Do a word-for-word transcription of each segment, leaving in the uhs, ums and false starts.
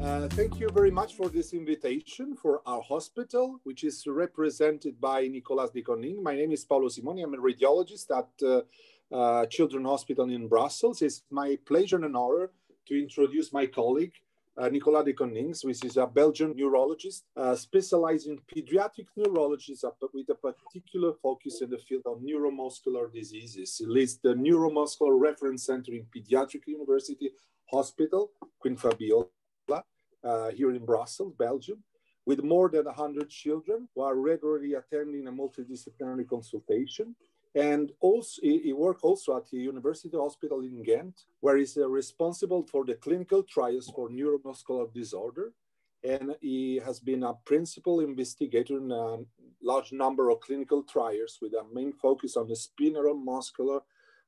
Uh, thank you very much for this invitation for our hospital, which is represented by Nicolas Deconinck. My name is Paolo Simoni. I'm a radiologist at uh, uh, Children's Hospital in Brussels. It's my pleasure and honor to introduce my colleague, uh, Nicolas Deconinck, which is a Belgian neurologist uh, specialized in pediatric neurology with a particular focus in the field of neuromuscular diseases. He leads the Neuromuscular Reference Center in Pediatric University Hospital, Queen Fabiola. Uh, here in Brussels, Belgium, with more than one hundred children who are regularly attending a multidisciplinary consultation. And also, he, he worked also at the University Hospital in Ghent, where he's uh, responsible for the clinical trials for neuromuscular disorder. And he has been a principal investigator in a large number of clinical trials with a main focus on the spinal muscular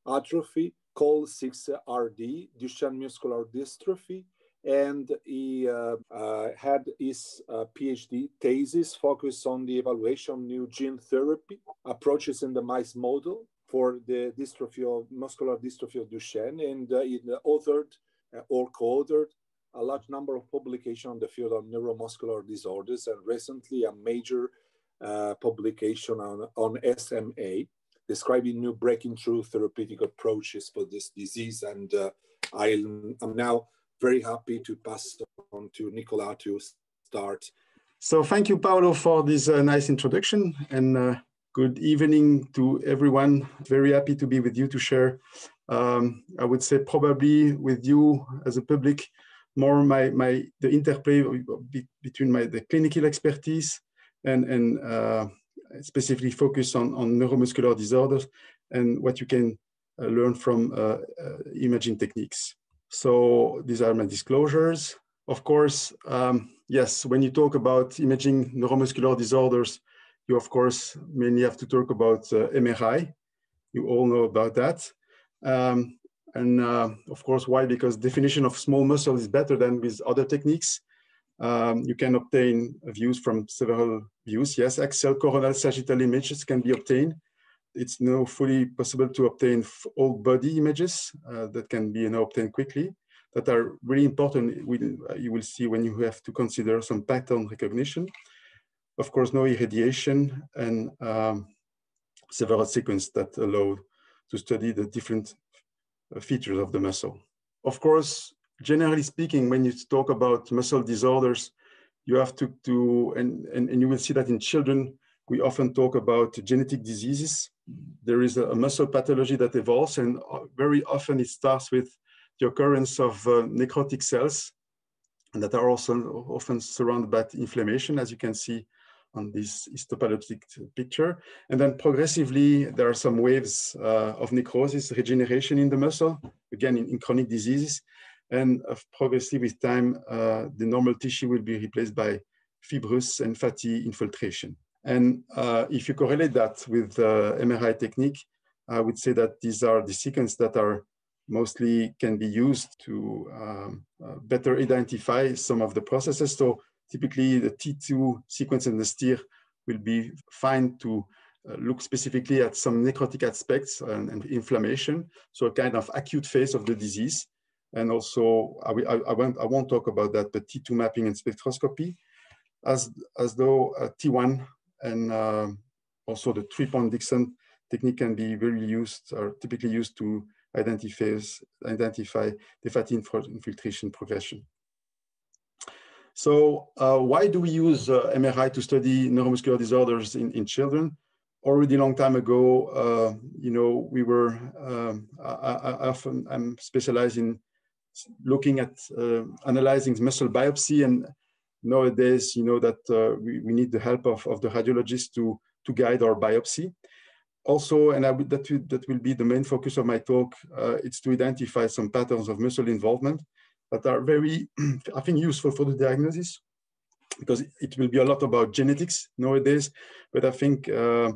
atrophy, C O L six R D, Duchenne Muscular Dystrophy, and he uh, uh, had his uh, PhD thesis focused on the evaluation of new gene therapy approaches in the mice model for the dystrophy of muscular dystrophy of Duchenne, and uh, he authored uh, or co-authored a large number of publications on the field of neuromuscular disorders, and recently a major uh, publication on, on S M A describing new breakthrough therapeutic approaches for this disease. And uh, I'm now very happy to pass on to Nicolas to start. So thank you, Paolo, for this uh, nice introduction, and uh, good evening to everyone. Very happy to be with you to share, um, I would say probably with you as a public, more my, my the interplay between my the clinical expertise and, and uh, specifically focus on, on neuromuscular disorders and what you can uh, learn from uh, uh, imaging techniques. So these are my disclosures. Of course, um, yes, when you talk about imaging neuromuscular disorders, you of course mainly have to talk about uh, M R I. You all know about that. Um, and uh, of course, why? Because definition of small muscle is better than with other techniques. Um, you can obtain views from several views. Yes, axial, coronal, sagittal images can be obtained. It's now fully possible to obtain all body images uh, that can be you know, obtained quickly, that are really important. We, you will see when you have to consider some pattern recognition. Of course, no irradiation, and um, several sequences that allow to study the different features of the muscle. Of course, generally speaking, when you talk about muscle disorders, you have to, to and, and, and you will see that in children, we often talk about genetic diseases. There is a muscle pathology that evolves, and very often it starts with the occurrence of uh, necrotic cells that are also often surrounded by inflammation, as you can see on this histopathologic picture. And then progressively, there are some waves uh, of necrosis, regeneration in the muscle, again, in, in chronic diseases. And uh, progressively with time, uh, the normal tissue will be replaced by fibrous and fatty infiltration. And uh, if you correlate that with the uh, M R I technique, I would say that these are the sequences that are mostly can be used to um, uh, better identify some of the processes. So typically the T two sequence and the STIR will be fine to uh, look specifically at some necrotic aspects and, and inflammation. So a kind of acute phase of the disease. And also, I, I, I, won't, I won't talk about that, but T two mapping and spectroscopy, as, as though uh, T one and uh, also the three-point Dixon technique can be very used, or typically used to identify, identify the fatty infiltration progression. So uh, why do we use uh, M R I to study neuromuscular disorders in, in children? Already a long time ago, uh, you know, we were, um, I, I often, I'm specialized in looking at uh, analyzing muscle biopsy, and nowadays, you know, that uh, we, we need the help of, of the radiologist to, to guide our biopsy. Also, and I would, that, would, that will be the main focus of my talk, uh, it's to identify some patterns of muscle involvement that are very, I think, useful for the diagnosis, because it, it will be a lot about genetics nowadays, but I think uh,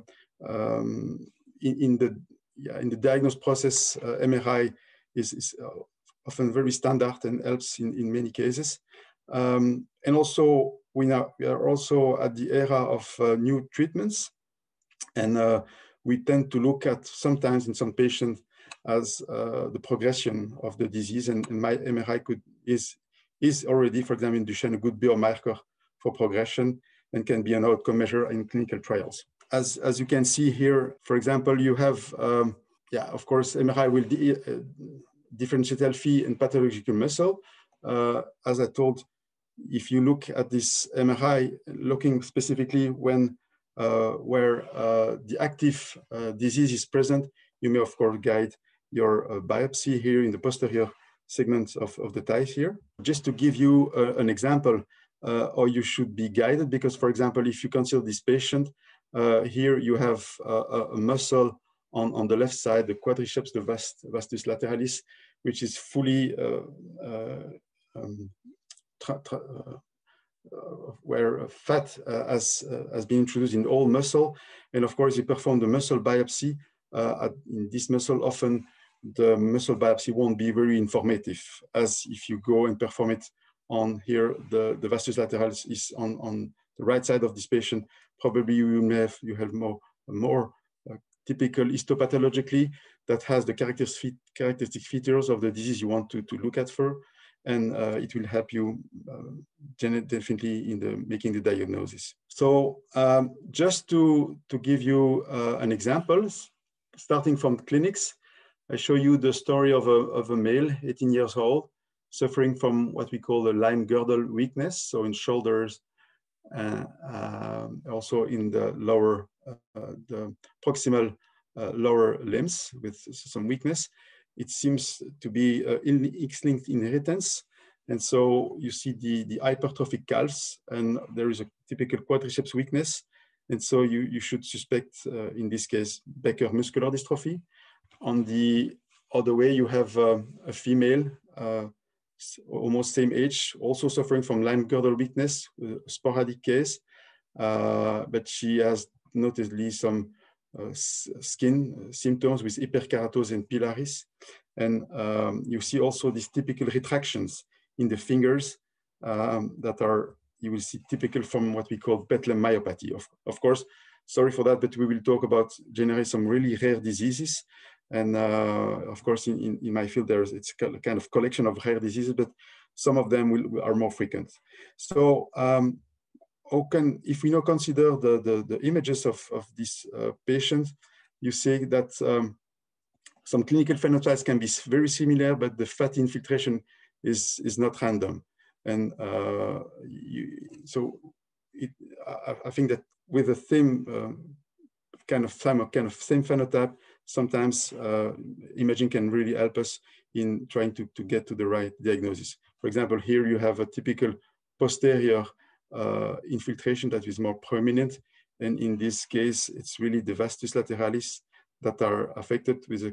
um, in, in, the, yeah, in the diagnosis process, uh, M R I is, is often very standard and helps in, in many cases. Um, and also, we, now, we are also at the era of uh, new treatments, and uh, we tend to look at sometimes in some patients as uh, the progression of the disease. And, and my M R I could, is, is already, for example, in Duchenne, a good biomarker for progression and can be an outcome measure in clinical trials. As, as you can see here, for example, you have, um, yeah, of course, M R I will di uh, differentiate healthy and pathological muscle. Uh, as I told, if you look at this M R I, looking specifically when uh, where uh, the active uh, disease is present, you may of course guide your uh, biopsy here in the posterior segments of, of the thighs here. Just to give you uh, an example, uh, or you should be guided, because for example, if you consider this patient, uh, here you have uh, a muscle on, on the left side, the quadriceps, the vast, vastus lateralis, which is fully uh, uh, um, Tra, tra, uh, uh, where fat uh, has, uh, has been introduced in all muscle. And of course, you perform the muscle biopsy. Uh, at, in this muscle, often the muscle biopsy won't be very informative, as if you go and perform it on here, the, the vastus lateralis is on, on the right side of this patient. Probably you may have, you have more, more uh, typical histopathologically that has the characteristic, characteristic features of the disease you want to, to look at for. And uh, it will help you uh, definitely in the making the diagnosis. So um, just to, to give you uh, an example, starting from clinics, I show you the story of a, of a male, eighteen years old, suffering from what we call a Lyme-girdle weakness. So in shoulders, uh, uh, also in the lower, uh, the proximal uh, lower limbs with some weakness. It seems to be uh, X-linked inheritance. And so you see the, the hypertrophic calves, and there is a typical quadriceps weakness. And so you, you should suspect, uh, in this case, Becker muscular dystrophy. On the other way, you have uh, a female, uh, almost same age, also suffering from Lyme-girdle weakness, uh, sporadic case, uh, but she has notably some Uh, skin symptoms with hyperkeratosis and pilaris. And um, you see also these typical retractions in the fingers um, that are, you will see typical from what we call Bethlem myopathy. Of, of course, sorry for that, but we will talk about generate some really rare diseases. And uh, of course, in, in, in my field, there's it's a kind of collection of rare diseases, but some of them will, are more frequent. So, um, Can, if we now consider the, the, the images of, of these uh, patients, you see that um, some clinical phenotypes can be very similar, but the fat infiltration is, is not random. And uh, you, so it, I, I think that with the same uh, kind of same kind of same phenotype, sometimes uh, imaging can really help us in trying to, to get to the right diagnosis. For example, here you have a typical posterior Uh, infiltration that is more prominent, and in this case it's really the vastus lateralis that are affected with a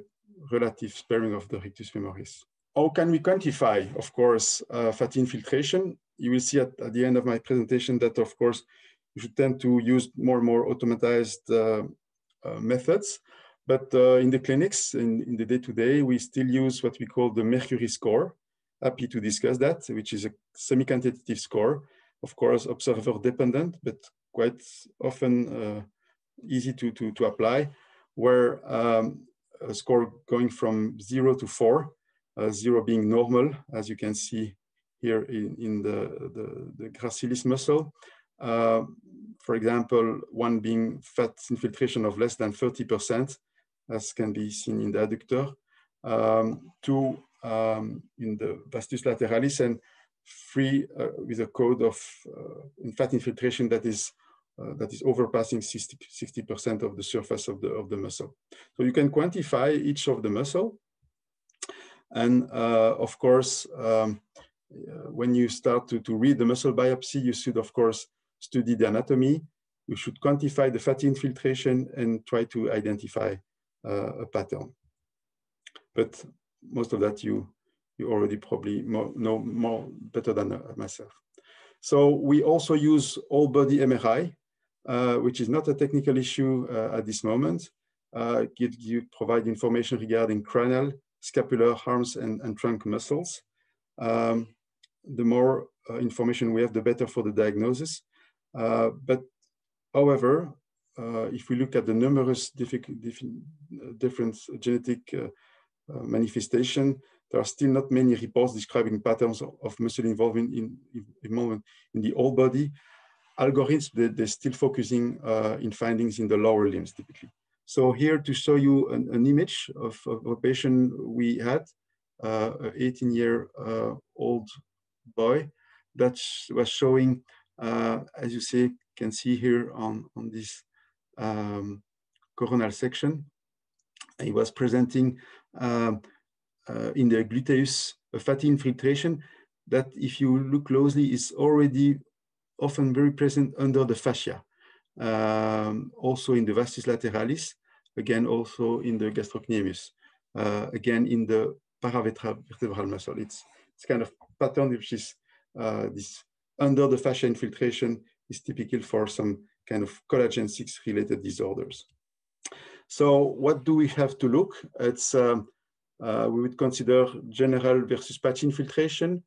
relative sparing of the rectus femoris. How can we quantify, of course, uh, fat infiltration? You will see at, at the end of my presentation that, of course, you should tend to use more and more automatized uh, uh, methods, but uh, in the clinics, in, in the day-to-day, we still use what we call the Mercury score. Happy to discuss that, which is a semi-quantitative score. Of course, observer dependent, but quite often uh, easy to, to, to apply, where um, a score going from zero to four, uh, zero being normal, as you can see here in, in the, the, the gracilis muscle. Uh, for example, one being fat infiltration of less than thirty percent, as can be seen in the adductor, um, two um, in the vastus lateralis, and free uh, with a code of uh, fat infiltration that is uh, that is overpassing sixty percent of the surface of the of the muscle. So you can quantify each of the muscle, and uh, of course, um, when you start to, to read the muscle biopsy, you should of course study the anatomy. You should quantify the fat infiltration and try to identify uh, a pattern. But most of that you. You already probably more, know more better than uh, myself. So we also use all body M R I, uh, which is not a technical issue uh, at this moment. Uh, it, you provide information regarding cranial, scapular, arms, and, and trunk muscles. Um, the more uh, information we have, the better for the diagnosis. Uh, but however, uh, if we look at the numerous diff diff different genetic uh, uh, manifestation. There are still not many reports describing patterns of muscle involvement in, in, in the whole body. Algorithms, they, they're still focusing uh, in findings in the lower limbs typically. So here to show you an, an image of, of a patient we had, uh, an eighteen year old uh, boy that sh was showing, uh, as you see, can see here on, on this um, coronal section. He was presenting uh, uh, in the gluteus a fatty infiltration that, if you look closely, is already often very present under the fascia, um, also in the vastus lateralis, again also in the gastrocnemius, uh, again in the paravertebral muscle. It's, it's kind of pattern which is uh, this under the fascia infiltration is typical for some kind of collagen six related disorders. So what do we have to look? It's um, uh, we would consider general versus patch infiltration.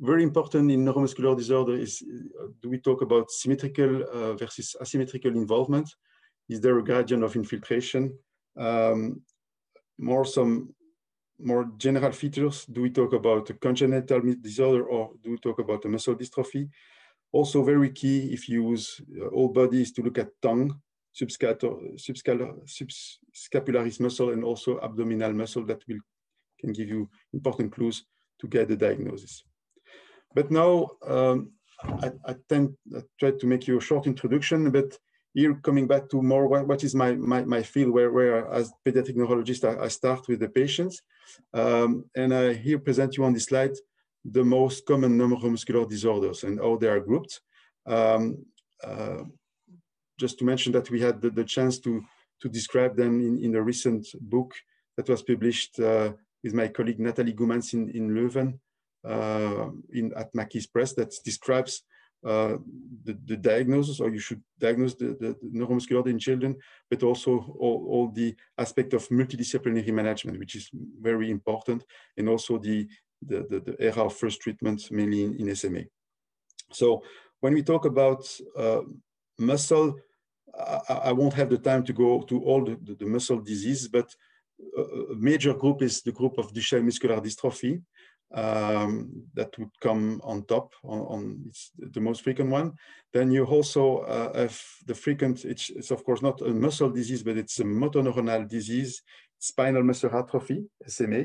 Very important in neuromuscular disorder is, uh, do we talk about symmetrical uh, versus asymmetrical involvement? Is there a gradient of infiltration? Um, more some more general features, do we talk about a congenital disorder or do we talk about a muscle dystrophy? Also very key if you use uh, all bodies to look at tongue, subscapularis muscle and also abdominal muscle that will can give you important clues to get the diagnosis. But now um, I, I, tend, I tried to make you a short introduction, but here coming back to more what, what is my, my, my field where, where as pediatric neurologist, I, I start with the patients. Um, and I here present you on this slide the most common neuromuscular disorders and how they are grouped. Um, uh, just to mention that we had the, the chance to, to describe them in, in a recent book that was published uh, with my colleague Nathalie Gumans in, in Leuven. Uh, in, at Mackie's Press that describes uh, the, the diagnosis, or you should diagnose the, the, the neuromuscular in children, but also all, all the aspect of multidisciplinary management, which is very important, and also the, the, the, the era of first treatment, mainly in, in S M A. So when we talk about uh, muscle, I, I won't have the time to go to all the, the, the muscle disease, but a, a major group is the group of Duchenne Muscular Dystrophy. Um, that would come on top, on, on it's the most frequent one. Then you also uh, have the frequent, it's, it's of course not a muscle disease, but it's a motoneuronal disease, spinal muscular atrophy, S M A.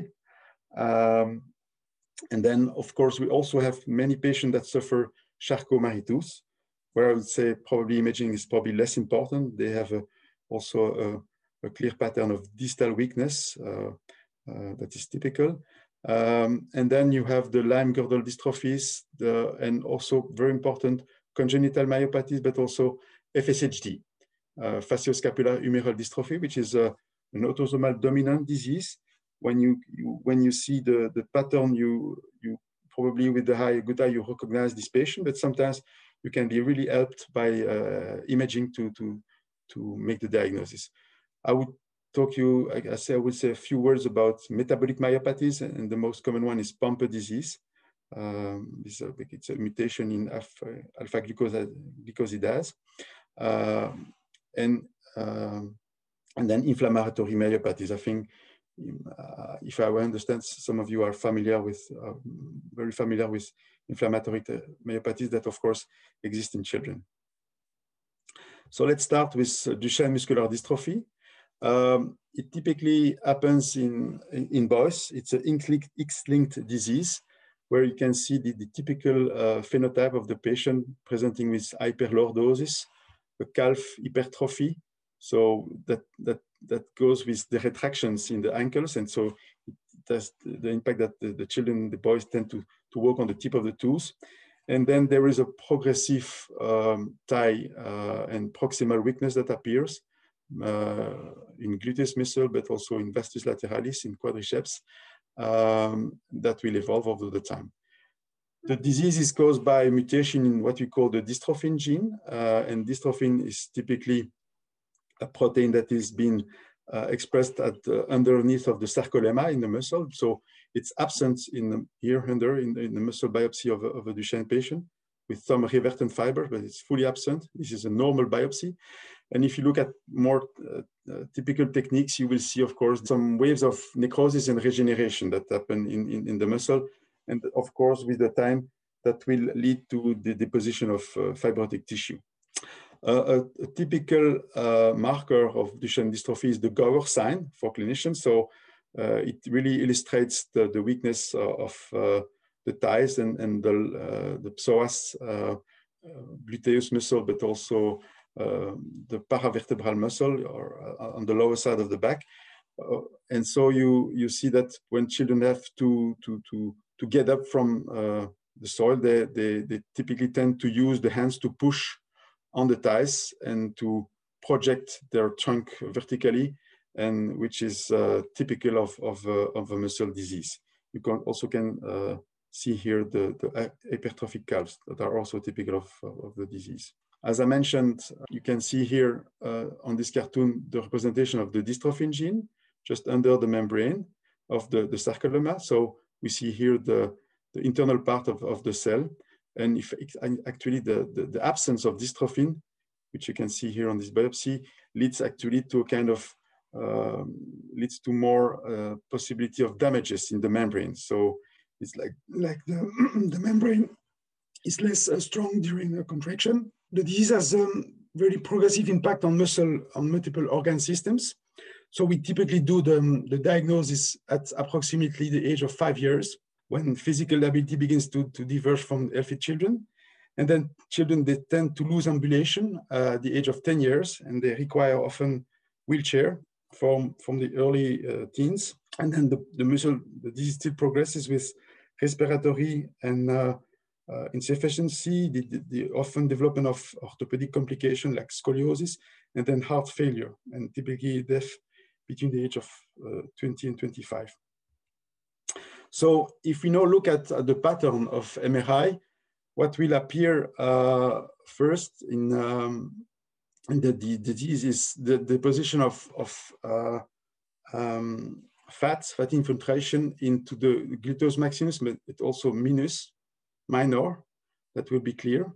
Um, and then of course, we also have many patients that suffer Charcot-Marie-Tooth, where I would say probably imaging is probably less important. They have a, also a, a clear pattern of distal weakness uh, uh, that is typical. Um, and then you have the Lyme-Girdle dystrophies, the, and also very important congenital myopathies, but also F S H D, uh, fascio-scapulohumeral dystrophy, which is a, an autosomal dominant disease. When you, you when you see the, the pattern, you you probably with the high good eye you recognize this patient, but sometimes you can be really helped by uh, imaging to to to make the diagnosis. I would. Talk you, I, I, say, I will say a few words about metabolic myopathies, and the most common one is Pompe disease. Um, it's, a, it's a mutation in alpha-glucosidase. Uh, and, um, and then inflammatory myopathies. I think, uh, if I understand, some of you are familiar with, uh, very familiar with inflammatory myopathies that, of course, exist in children. So let's start with Duchenne Muscular Dystrophy. Um, it typically happens in, in, in boys. It's an X-linked disease where you can see the, the typical uh, phenotype of the patient presenting with hyperlordosis, a calf hypertrophy. So that, that, that goes with the retractions in the ankles. And so it has the impact that the, the children, the boys tend to, to walk on the tip of the toes. And then there is a progressive um, thigh uh, and proximal weakness that appears. Uh, in gluteus muscle, but also in vastus lateralis, in quadriceps, um, that will evolve over the time. The disease is caused by a mutation in what we call the dystrophin gene, uh, and dystrophin is typically a protein that is being uh, expressed at uh, underneath of the sarcolemma in the muscle, so it's absent in the, here under in, in the muscle biopsy of, of a Duchenne patient with some revertant fibers, but it's fully absent. This is a normal biopsy. And if you look at more uh, uh, typical techniques, you will see, of course, some waves of necrosis and regeneration that happen in, in, in the muscle. And of course, with the time, that will lead to the deposition of uh, fibrotic tissue. Uh, a, a typical uh, marker of Duchenne dystrophy is the Gower sign for clinicians. So uh, it really illustrates the, the weakness of uh, the thighs and, and the, uh, the psoas, uh, gluteus muscle, but also uh, the paravertebral muscle or uh, on the lower side of the back. Uh, and so you, you see that when children have to, to, to, to get up from uh, the soil, they, they, they typically tend to use the hands to push on the thighs and to project their trunk vertically, and which is uh, typical of, of, uh, of a muscle disease. You can also can uh, see here the, the hypertrophic calves that are also typical of, of the disease. As I mentioned, you can see here uh, on this cartoon, the representation of the dystrophin gene just under the membrane of the, the sarcolemma. So we see here the, the internal part of, of the cell. And if actually the, the, the absence of dystrophin, which you can see here on this biopsy, leads actually to a kind of, uh, leads to more uh, possibility of damages in the membrane. So it's like, like the, the membrane is less uh, strong during a contraction. The disease has a um, very progressive impact on muscle, on multiple organ systems. So we typically do the, the diagnosis at approximately the age of five years. When physical ability begins to, to diverge from healthy children. And then children, they tend to lose ambulation uh, at the age of ten years, and they require often wheelchair from, from the early uh, teens. And then the, the muscle, the disease still progresses with respiratory and uh, uh, insufficiency, the, the, the often development of orthopedic complication like scoliosis, and then heart failure, and typically death between the age of uh, twenty and twenty-five. So if we now look at, at the pattern of M R I, what will appear uh, first in, um, in the, the, the disease is the deposition of, of uh, um, fats, fat infiltration into the gluteus maximus, but it also minus, minor, that will be clear,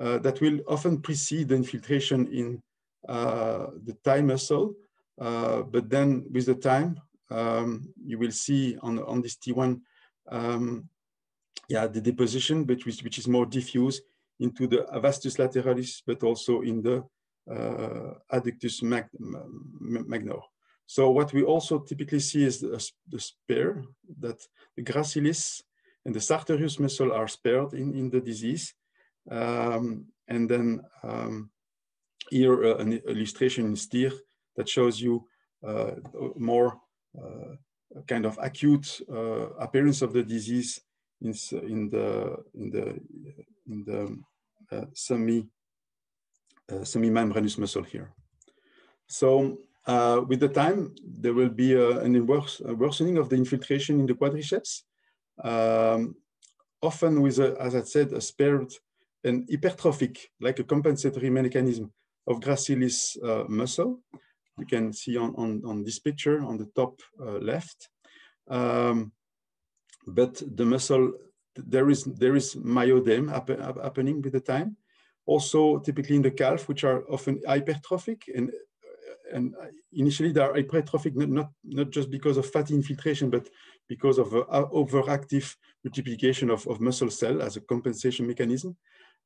uh, that will often precede the infiltration in uh, the thigh muscle, uh, but then with the time, Um, you will see on, on this T one, um, yeah, the deposition, which, which is more diffuse into the vastus lateralis, but also in the uh, adductus mag magnor. So what we also typically see is the, the spare, that the gracilis and the sartorius muscle are spared in, in the disease. Um, and then um, here uh, an illustration in STIR that shows you uh, more Uh, kind of acute uh, appearance of the disease in, in the in the in the uh, semi uh, semi-membranous muscle here. So uh, with the time, there will be a, an worse, a worsening of the infiltration in the quadriceps, um, often with, a, as I said, a spared and hypertrophic, like a compensatory mechanism of gracilis uh, muscle. You can see on, on, on this picture on the top uh, left. Um, but the muscle, there is, there is myodem happen, happening with the time. Also typically in the calf, which are often hypertrophic. And, and initially they are hypertrophic, not, not, not just because of fatty infiltration, but because of uh, overactive multiplication of, of muscle cell as a compensation mechanism.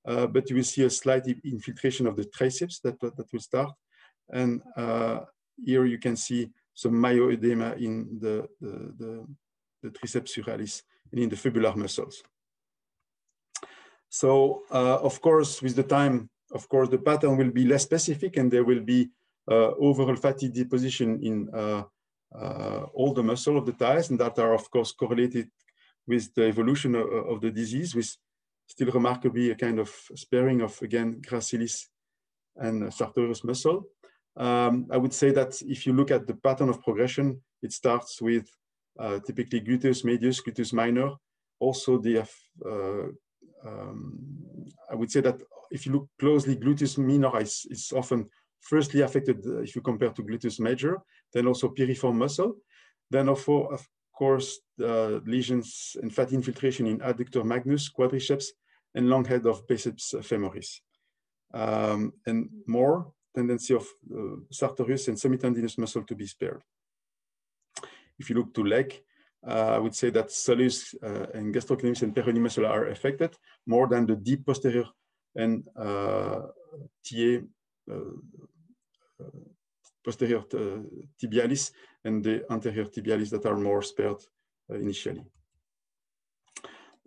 Uh, but you will see a slight infiltration of the triceps that, that, that will start. And uh, here you can see some myoedema in the, the, the, the triceps suralis and in the fibular muscles. So, uh, of course, with the time, of course, the pattern will be less specific, and there will be uh, overall fatty deposition in uh, uh, all the muscle of the thighs, and that are, of course, correlated with the evolution of, of the disease, with still remarkably a kind of sparing of, again, gracilis and sartorius muscle. Um, I would say that if you look at the pattern of progression, it starts with uh, typically gluteus medius, gluteus minor. Also, the uh, um, I would say that if you look closely, gluteus minor is, is often firstly affected uh, if you compare to gluteus major, then also piriform muscle. Then, of, of course, uh, lesions and fat infiltration in adductor magnus, quadriceps, and long head of biceps femoris. Um, and more tendency of uh, sartorius and semitendinous muscle to be spared. If you look to leg, uh, I would say that soleus uh, and gastrocnemius and peroneal muscle are affected more than the deep posterior and uh, T A, uh, uh, posterior tibialis and the anterior tibialis that are more spared uh, initially.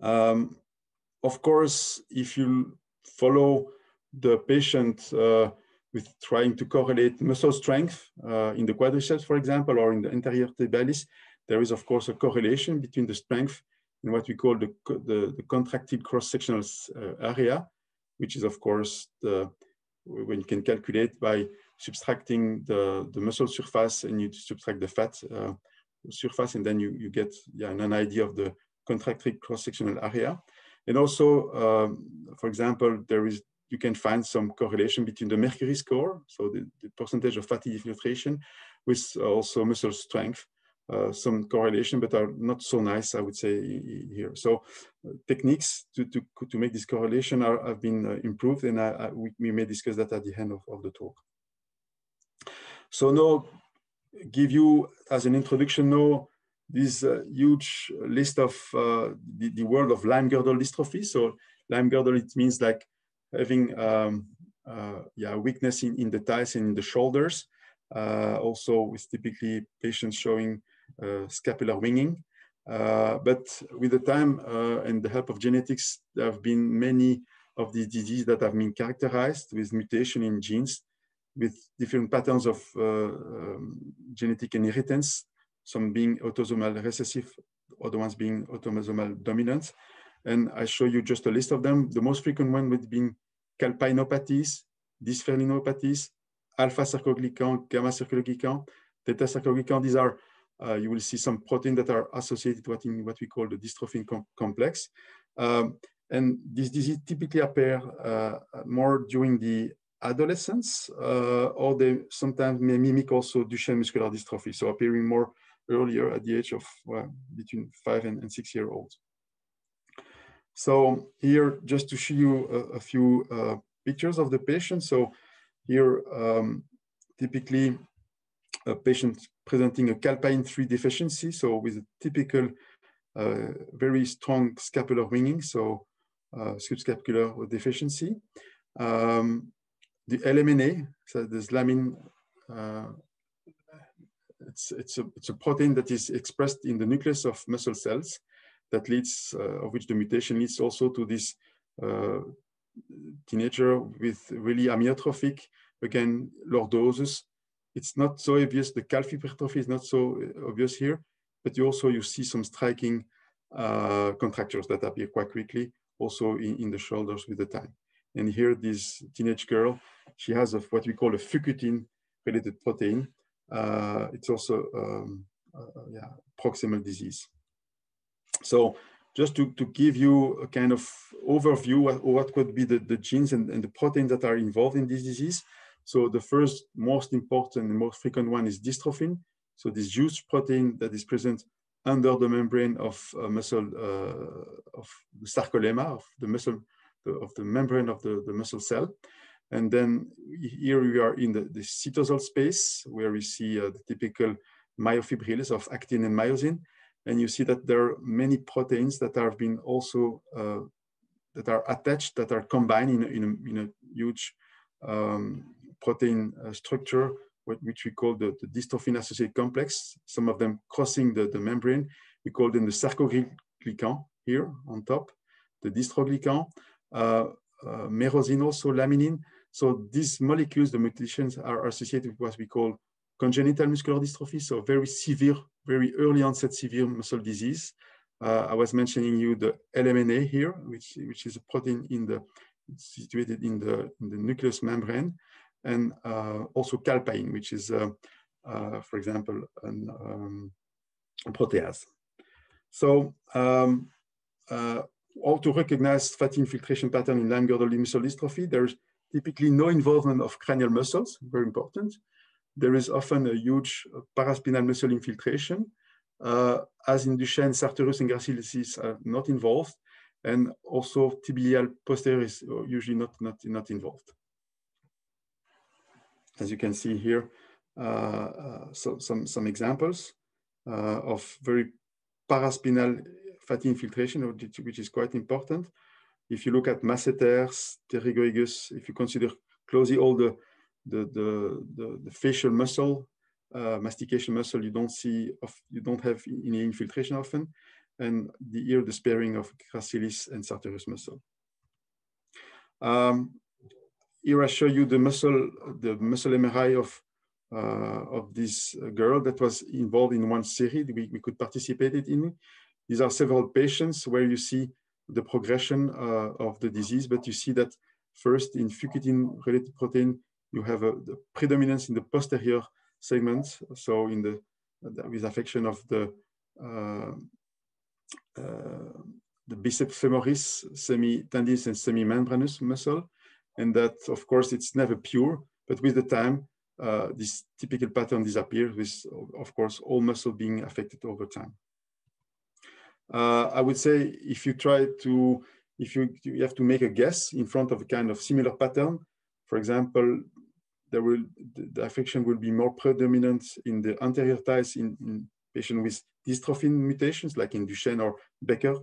Um, of course, if you follow the patient uh, with trying to correlate muscle strength uh, in the quadriceps, for example, or in the anterior tibialis, there is, of course, a correlation between the strength and what we call the, the, the contractile cross-sectional uh, area, which is, of course, the, when you can calculate by subtracting the, the muscle surface and you subtract the fat uh, surface, and then you, you get yeah, an idea of the contractile cross-sectional area. And also, um, for example, there is you can find some correlation between the mercury score, so the, the percentage of fatty infiltration, with also muscle strength, uh, some correlation, but are not so nice, I would say, here. So uh, techniques to, to, to make this correlation are, have been uh, improved, and I, I, we, we may discuss that at the end of, of the talk. So now, give you, as an introduction now, this uh, huge list of uh, the, the world of Lyme-Girdle dystrophy. So Lyme-Girdle, it means like having um, uh, yeah, weakness in, in the thighs and in the shoulders. Uh, also with typically patients showing uh, scapular winging. Uh, but with the time uh, and the help of genetics, there have been many of these diseases that have been characterized with mutation in genes with different patterns of uh, um, genetic inheritance, some being autosomal recessive, other ones being autosomal dominant. And I show you just a list of them. The most frequent one would be calpainopathies, dysferlinopathies, alpha-sarcoglycan, gamma sarcoglycan, theta-sarcoglycan. These are, uh, you will see some protein that are associated with what we call the dystrophin com complex. Um, and this disease typically appear uh, more during the adolescence, uh, or they sometimes may mimic also Duchenne muscular dystrophy, so appearing more earlier at the age of uh, between five and, and six year olds. So here, just to show you a, a few uh, pictures of the patient. So here, um, typically a patient presenting a calpain three deficiency, so with a typical uh, very strong scapular winging, so uh, subscapular deficiency. Um, the L M N A, so this lamin, uh, it's, it's, a, it's a protein that is expressed in the nucleus of muscle cells, that leads, uh, of which the mutation leads also to this uh, teenager with really amyotrophic, again, lordosis. It's not so obvious, the calf hypertrophy is not so obvious here, but you also, you see some striking uh, contractures that appear quite quickly, also in, in the shoulders with the time. And here, this teenage girl, she has a, what we call a Fukutin-related protein. Uh, it's also um, uh, yeah, proximal disease. So just to, to give you a kind of overview of what could be the, the genes and, and the proteins that are involved in this disease. So the first most important and most frequent one is dystrophin. So this huge protein that is present under the membrane of uh, muscle, uh, of the sarcolemma, of the muscle, the, of the membrane of the, the muscle cell. And then here we are in the, the cytosol space where we see uh, the typical myofibrils of actin and myosin. And you see that there are many proteins that have been also, uh, that are attached, that are combined in a, in a, in a huge um, protein uh, structure, which we call the, the dystrophin-associated complex, some of them crossing the, the membrane. We call them the sarcoglycan here on top, the dystroglycan, uh, uh, myrcene, also laminin. So these molecules, the mutations are associated with what we call congenital muscular dystrophy, so very severe, very early onset severe muscle disease. Uh, I was mentioning you the L M N A here, which, which is a protein in the, situated in the, in the nucleus membrane, and uh, also calpain, which is, uh, uh, for example, an, um, a protease. So um, uh, how to recognize fatty infiltration pattern in Lyme-Girdle muscular dystrophy, there's typically no involvement of cranial muscles, very important. There is often a huge paraspinal muscle infiltration. Uh, as in Duchenne, sartorius and gracilis are not involved, and also tibial posterior is usually not, not, not involved. as you can see here, uh, uh, so some, some examples uh, of very paraspinal fatty infiltration, which is quite important. If you look at masseters, pterygoigus, if you consider closely all the, the, the, the, the facial muscle, uh, mastication muscle, you don't see, of, you don't have any infiltration often, and the ear, the sparing of gracilis and sartorius muscle. Um, here I show you the muscle, the muscle M R I of, uh, of this girl that was involved in one series we, we could participate in. These are several patients where you see the progression uh, of the disease, but you see that first in Fukutin-related protein, you have a the predominance in the posterior segment. So in the, with affection of the, uh, uh, the bicep femoris, semitendinous and semimembranous muscle. And that, of course, it's never pure, but with the time, uh, this typical pattern disappears with, of course, all muscle being affected over time. Uh, I would say if you try to, if you, you have to make a guess in front of a kind of similar pattern, for example, there will, the, the affection will be more predominant in the anterior thighs in, in patients with dystrophin mutations, like in Duchenne or Becker,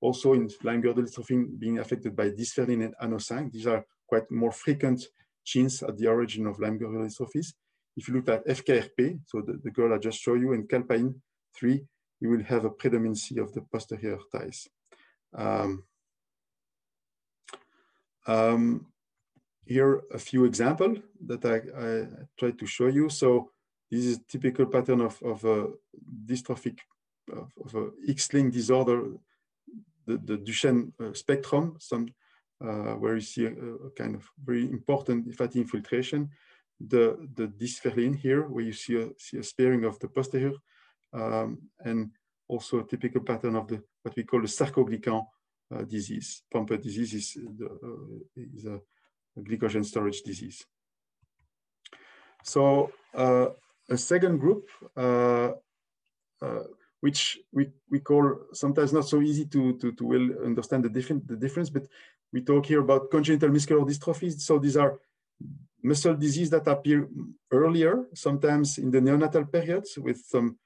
also in limb-girdle dystrophy being affected by dysferlin and anocin. These are quite more frequent genes at the origin of limb-girdle dystrophies. If you look at F K R P, so the, the girl I just showed you, and calpain three, you will have a predominancy of the posterior thighs. Um, um, here are a few examples that I, I tried to show you. So this is a typical pattern of, of a dystrophic, of, of a X-linked disorder, the, the Duchenne uh, spectrum, some, uh, where you see a, a kind of very important fatty infiltration. The, the dysferlin here, where you see a, see a sparing of the posterior, Um, and also a typical pattern of the what we call the sarcoglycan uh, disease. Pompe disease is, the, uh, is a, a glycogen storage disease. So uh, a second group, uh, uh, which we, we call sometimes not so easy to, to, to well understand the, different, the difference, but we talk here about congenital muscular dystrophies. So these are muscle diseases that appear earlier, sometimes in the neonatal periods with some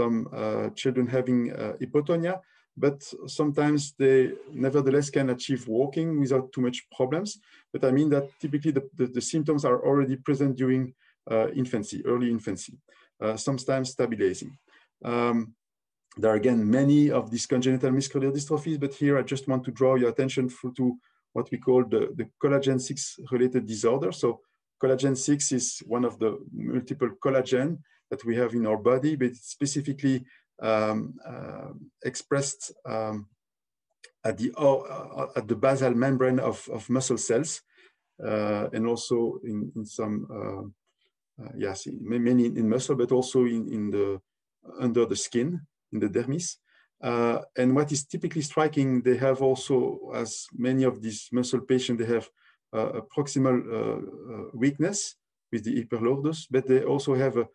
some uh, children having uh, hypotonia, but sometimes they nevertheless can achieve walking without too much problems. But I mean that typically the, the, the symptoms are already present during uh, infancy, early infancy, uh, sometimes stabilizing. Um, there are again many of these congenital muscular dystrophies, but here I just want to draw your attention for, to what we call the, the collagen six related disorder. So collagen six is one of the multiple collagen that we have in our body, but it's specifically um, uh, expressed um, at the uh, at the basal membrane of, of muscle cells, uh, and also in, in some uh, uh, yes, in, many in muscle, but also in, in the under the skin in the dermis. Uh, and what is typically striking, they have also, as many of these muscle patients, they have uh, a proximal uh, uh, weakness with the hyperlordus, but they also have a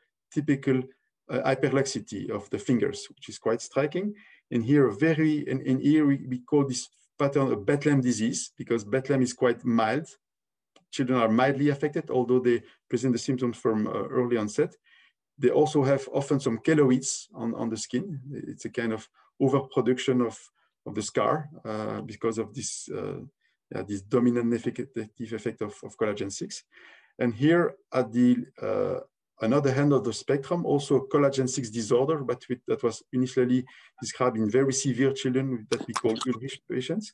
typical uh, hyperlaxity of the fingers, which is quite striking. And here, very, and, and here we, we call this pattern a Bethlem disease, because Bethlem is quite mild. Children are mildly affected, although they present the symptoms from uh, early onset. They also have often some keloids on, on the skin. It's a kind of overproduction of, of the scar uh, because of this, uh, yeah, this dominant negative effect of, of collagen six. And here at the uh, another hand of the spectrum, also a collagen six disorder, but with, that was initially described in very severe children that we call Ulrich patients.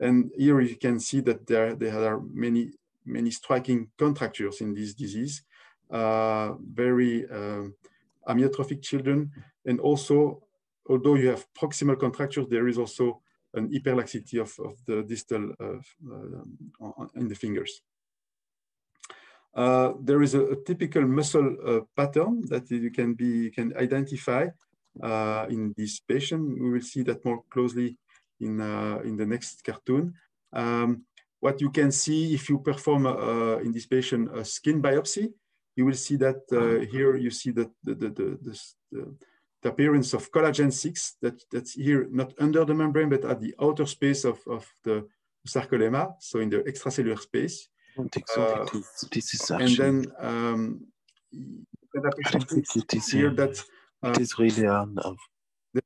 And here you can see that there, there are many, many striking contractures in this disease, uh, very um, amyotrophic children. And also, although you have proximal contractures, there is also an hyperlaxity of, of the distal uh, uh, in the fingers. Uh, there is a, a typical muscle uh, pattern that you can be you can identify uh, in this patient. We will see that more closely in uh, in the next cartoon. Um, what you can see if you perform uh, in this patient a skin biopsy, you will see that uh, here you see that the the, the, the the the appearance of collagen six that that's here not under the membrane but at the outer space of of the sarcolemma, so in the extracellular space. Uh, this is and then um, here that uh, it is really an, uh, the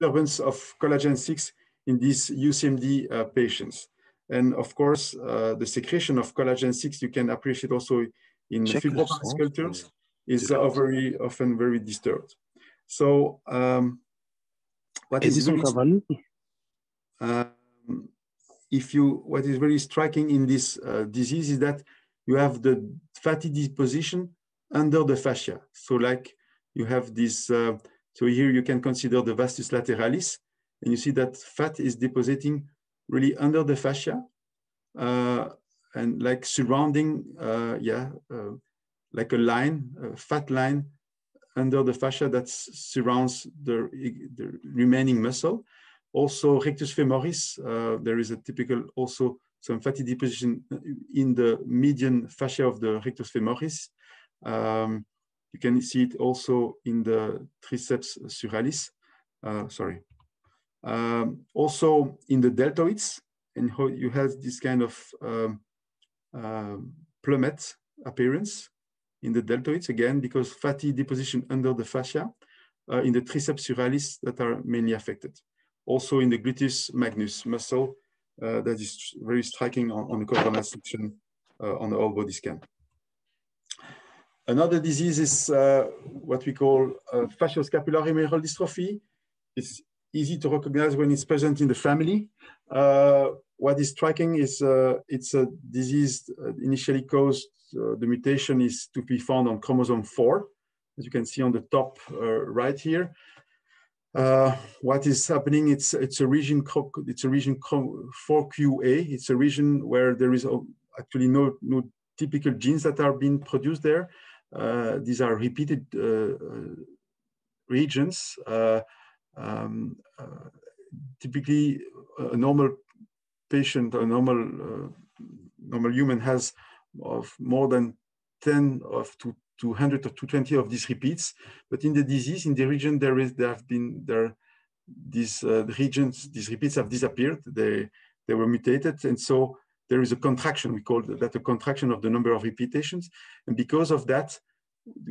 disturbance of collagen six in these U C M D uh, patients. And of course, uh, the secretion of collagen six, you can appreciate also in fibroblasts cultures, is uh, very often very disturbed. So, um, what is, is very, um, if you what is very striking in this uh, disease is that you have the fatty deposition under the fascia. So, like you have this. Uh, so here you can consider the vastus lateralis, and you see that fat is depositing really under the fascia, uh, and like surrounding, uh, yeah, uh, like a line, a fat line under the fascia that surrounds the, the remaining muscle. Also rectus femoris, uh, there is a typical also some fatty deposition in the median fascia of the rectus femoris. Um, you can see it also in the triceps suralis, uh, sorry. Um, also in the deltoids, and how you have this kind of um, uh, plummet appearance in the deltoids, again, because fatty deposition under the fascia, uh, in the triceps suralis that are mainly affected. Also in the gluteus magnus muscle, uh, that is very striking on, on the corporal mass section uh, on the whole body scan. Another disease is uh, what we call uh, fascio-scapulohumeral dystrophy. It's easy to recognize when it's present in the family. Uh, what is striking is uh, it's a disease initially caused, uh, the mutation is to be found on chromosome four, as you can see on the top uh, right here. Uh, what is happening, it's, it's a region, it's a region four Q A, it's a region where there is actually no, no typical genes that are being produced there. Uh, these are repeated uh, regions. Uh, Um, uh, typically, a normal patient, a normal uh, normal human has of more than ten of to two hundred or two hundred twenty of these repeats. But in the disease, in the region, there is there have been there these uh, regions, these repeats have disappeared. They they were mutated, and so there is a contraction. We call that a contraction of the number of repetitions, and because of that,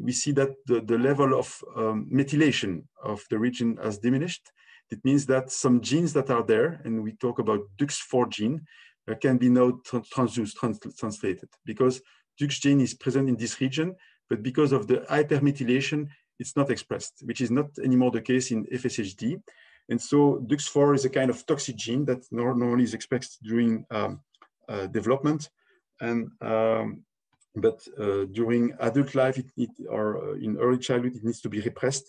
we see that the, the level of um, methylation of the region has diminished. It means that some genes that are there, and we talk about D U X four gene, uh, can be now transduced, trans translated, because D U X gene is present in this region, but because of the hypermethylation, it's not expressed, which is not anymore the case in F S H D. And so D U X four is a kind of toxic gene that normally is expressed during um, uh, development. And um, But uh, during adult life it, it, or uh, in early childhood, it needs to be repressed.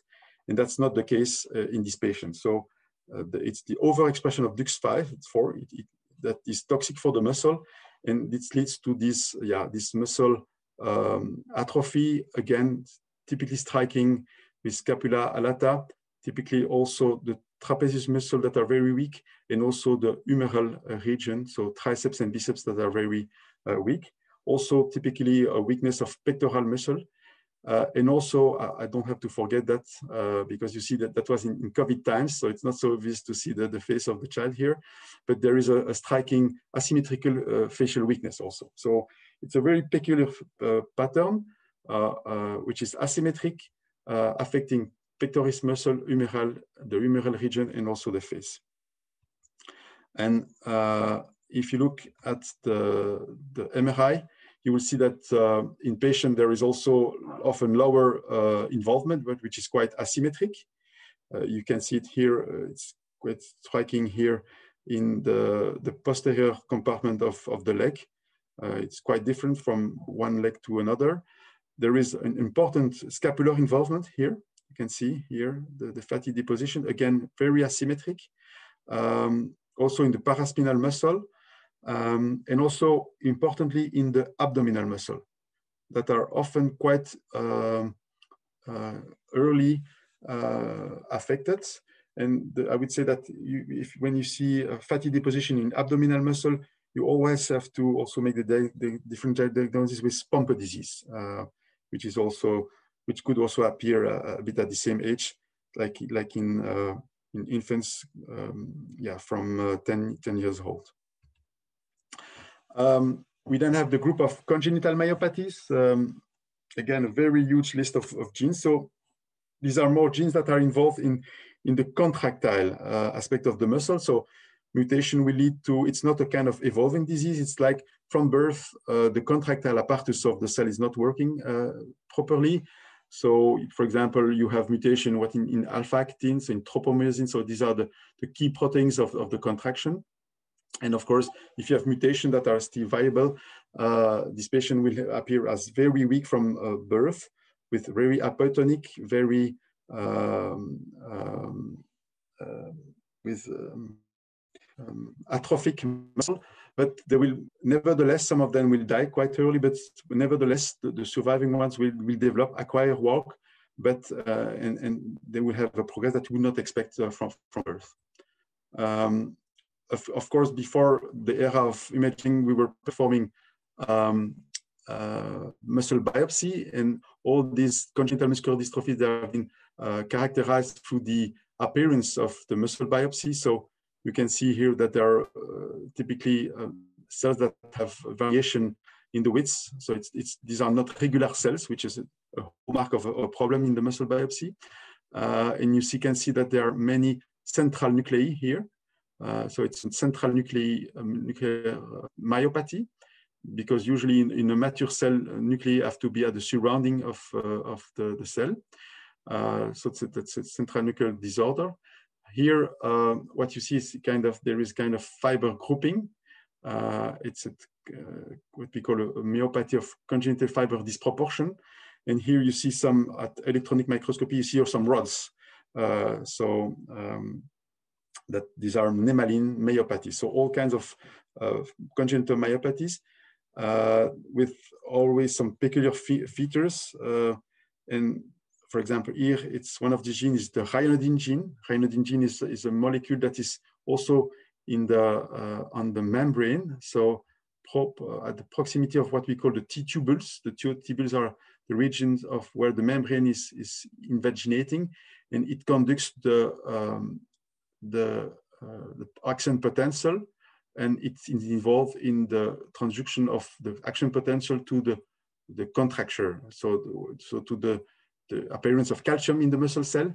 And that's not the case uh, in this patient. So uh, the, it's the overexpression of D U X four it, it, that is toxic for the muscle. And this leads to this, yeah, this muscle um, atrophy, again, typically striking with scapula alata, typically also the trapezius muscle that are very weak, and also the humeral region, so triceps and biceps that are very uh, weak. Also typically a weakness of pectoral muscle. Uh, and also, I, I don't have to forget that uh, because you see that that was in, in COVID times, so it's not so obvious to see the, the face of the child here, but there is a, a striking asymmetrical uh, facial weakness also. So it's a very peculiar uh, pattern, uh, uh, which is asymmetric, uh, affecting pectoris muscle, humeral, the humeral region, and also the face. And uh, if you look at the, the M R I, you will see that uh, in patient, there is also often lower uh, involvement, but which is quite asymmetric. Uh, you can see it here, uh, it's quite striking here in the, the posterior compartment of, of the leg. Uh, it's quite different from one leg to another. There is an important scapular involvement here. You can see here the, the fatty deposition, again, very asymmetric. Um, also in the paraspinal muscle, Um, and also importantly in the abdominal muscle that are often quite uh, uh, early uh, affected. And the, I would say that you, if, when you see a fatty deposition in abdominal muscle, you always have to also make the, di the different diagnosis with Pompe disease, uh, which is also, which could also appear a, a bit at the same age, like, like in, uh, in infants, um, yeah, from uh, ten years old. Um, We then have the group of congenital myopathies. Um, again, a very huge list of, of genes. So these are more genes that are involved in, in the contractile uh, aspect of the muscle. So mutation will lead to, it's not a kind of evolving disease. It's like from birth, uh, the contractile apparatus of the cell is not working uh, properly. So for example, you have mutation what in, in alpha-actin, so in tropomyosin. So these are the, the key proteins of, of the contraction. And of course, if you have mutations that are still viable, uh, this patient will appear as very weak from uh, birth, with very apoptonic, very um, um, uh, with um, um, atrophic muscle. But they will, nevertheless, some of them will die quite early. But nevertheless, the, the surviving ones will, will develop, acquire, walk, but uh, and and they will have a progress that we would not expect uh, from from birth. Um, Of, of course, before the era of imaging, we were performing um, uh, muscle biopsy, and all these congenital muscular dystrophies that have been uh, characterized through the appearance of the muscle biopsy. So you can see here that there are uh, typically uh, cells that have variation in the widths. So it's, it's, these are not regular cells, which is a hallmark of a, a problem in the muscle biopsy. Uh, and you see, can see that there are many central nuclei here. Uh, so it's a central nuclei, um, nuclear myopathy, because usually in, in a mature cell, nuclei have to be at the surrounding of, uh, of the, the cell. Uh, so it's a, it's a central nuclear disorder. Here, uh, what you see is kind of, there is kind of fiber grouping. Uh, it's a, uh, what we call a, a myopathy of congenital fiber disproportion. And here you see some, at electronic microscopy, you see some rods. Uh, so, um, that these are nemaline myopathies. So all kinds of uh, congenital myopathies uh, with always some peculiar fe features. Uh, and for example, here, it's one of the genes, the ryanodine gene. Ryanodine gene is, is a molecule that is also in the, uh, on the membrane. So prop, uh, at the proximity of what we call the T-tubules. The T-tubules are the regions of where the membrane is, is invaginating, and it conducts the um, The, uh, the action potential, and it's involved in the transduction of the action potential to the, the contracture, so, so to the, the appearance of calcium in the muscle cell,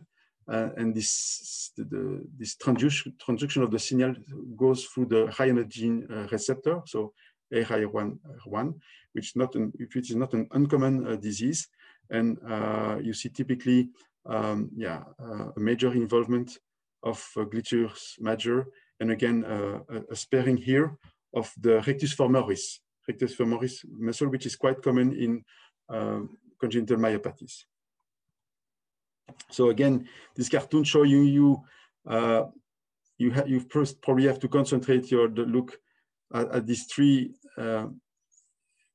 uh, and this, the, this transduction, transduction of the signal goes through the ryanodine uh, receptor, so A R one, which, not an, which is not an uncommon uh, disease, and uh, you see typically um, yeah, uh, a major involvement of uh, gluteus major, and again, uh, a, a sparing here of the rectus femoris, rectus femoris muscle, which is quite common in uh, congenital myopathies. So again, this cartoon shows you, you, uh, you, ha you first probably have to concentrate your the look at, at these three uh,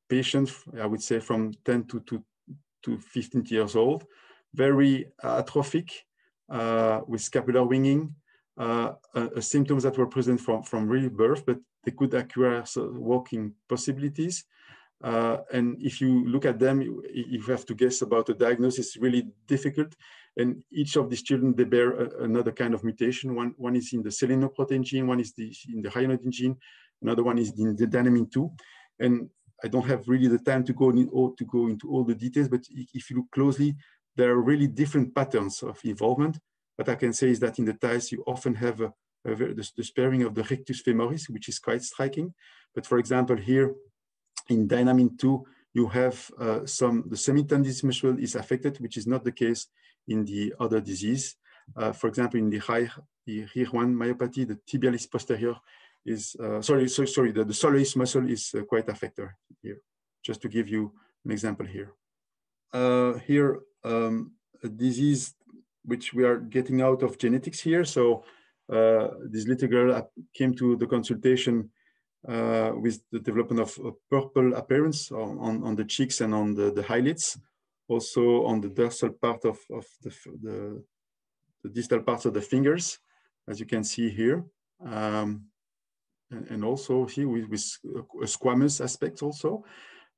patients, I would say from ten to fifteen years old, very atrophic, Uh, with scapular winging, uh, uh, symptoms that were present from, from really birth, but they could acquire walking possibilities. Uh, and if you look at them, you, you have to guess about the diagnosis, really difficult. And each of these children, they bear a, another kind of mutation. One, one is in the selenoprotein gene, one is the, in the ryanodine gene, another one is in the dynamin two. And I don't have really the time to go, in, all, to go into all the details, but if you look closely, there are really different patterns of involvement. What I can say is that in the thighs, you often have a, a, the, the sparing of the rectus femoris, which is quite striking. But for example, here in dynamin two, you have uh, some, the semitendinous muscle is affected, which is not the case in the other disease. Uh, for example, in the high, the rear one myopathy, the tibialis posterior is, uh, sorry, so, sorry, the, the soleus muscle is uh, quite affected here, just to give you an example here. Uh, here, Um, a disease which we are getting out of genetics here. So uh, this little girl came to the consultation uh, with the development of a purple appearance on, on, on the cheeks and on the, the eyelids, also on the dorsal part of, of the, the, the distal parts of the fingers, as you can see here. Um, and, and also here with, with a squamous aspect also.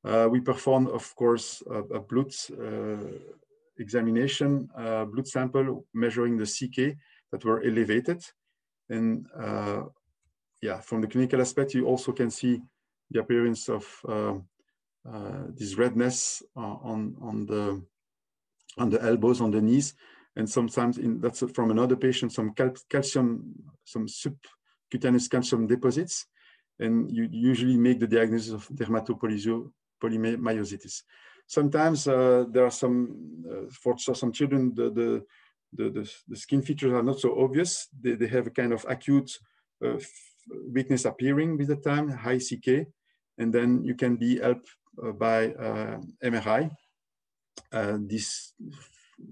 Uh, we performed, of course, a, a blood uh, examination, uh, blood sample measuring the C K that were elevated. And uh, yeah, from the clinical aspect, you also can see the appearance of uh, uh, this redness uh, on, on, the, on the elbows, on the knees. And sometimes, in, that's from another patient, some cal calcium, some subcutaneous calcium deposits. And you usually make the diagnosis of dermatopolymyositis. Sometimes uh, there are some, uh, for some children, the, the, the, the skin features are not so obvious. They, they have a kind of acute uh, weakness appearing with the time, high C K. And then you can be helped uh, by uh, M R I. Uh, this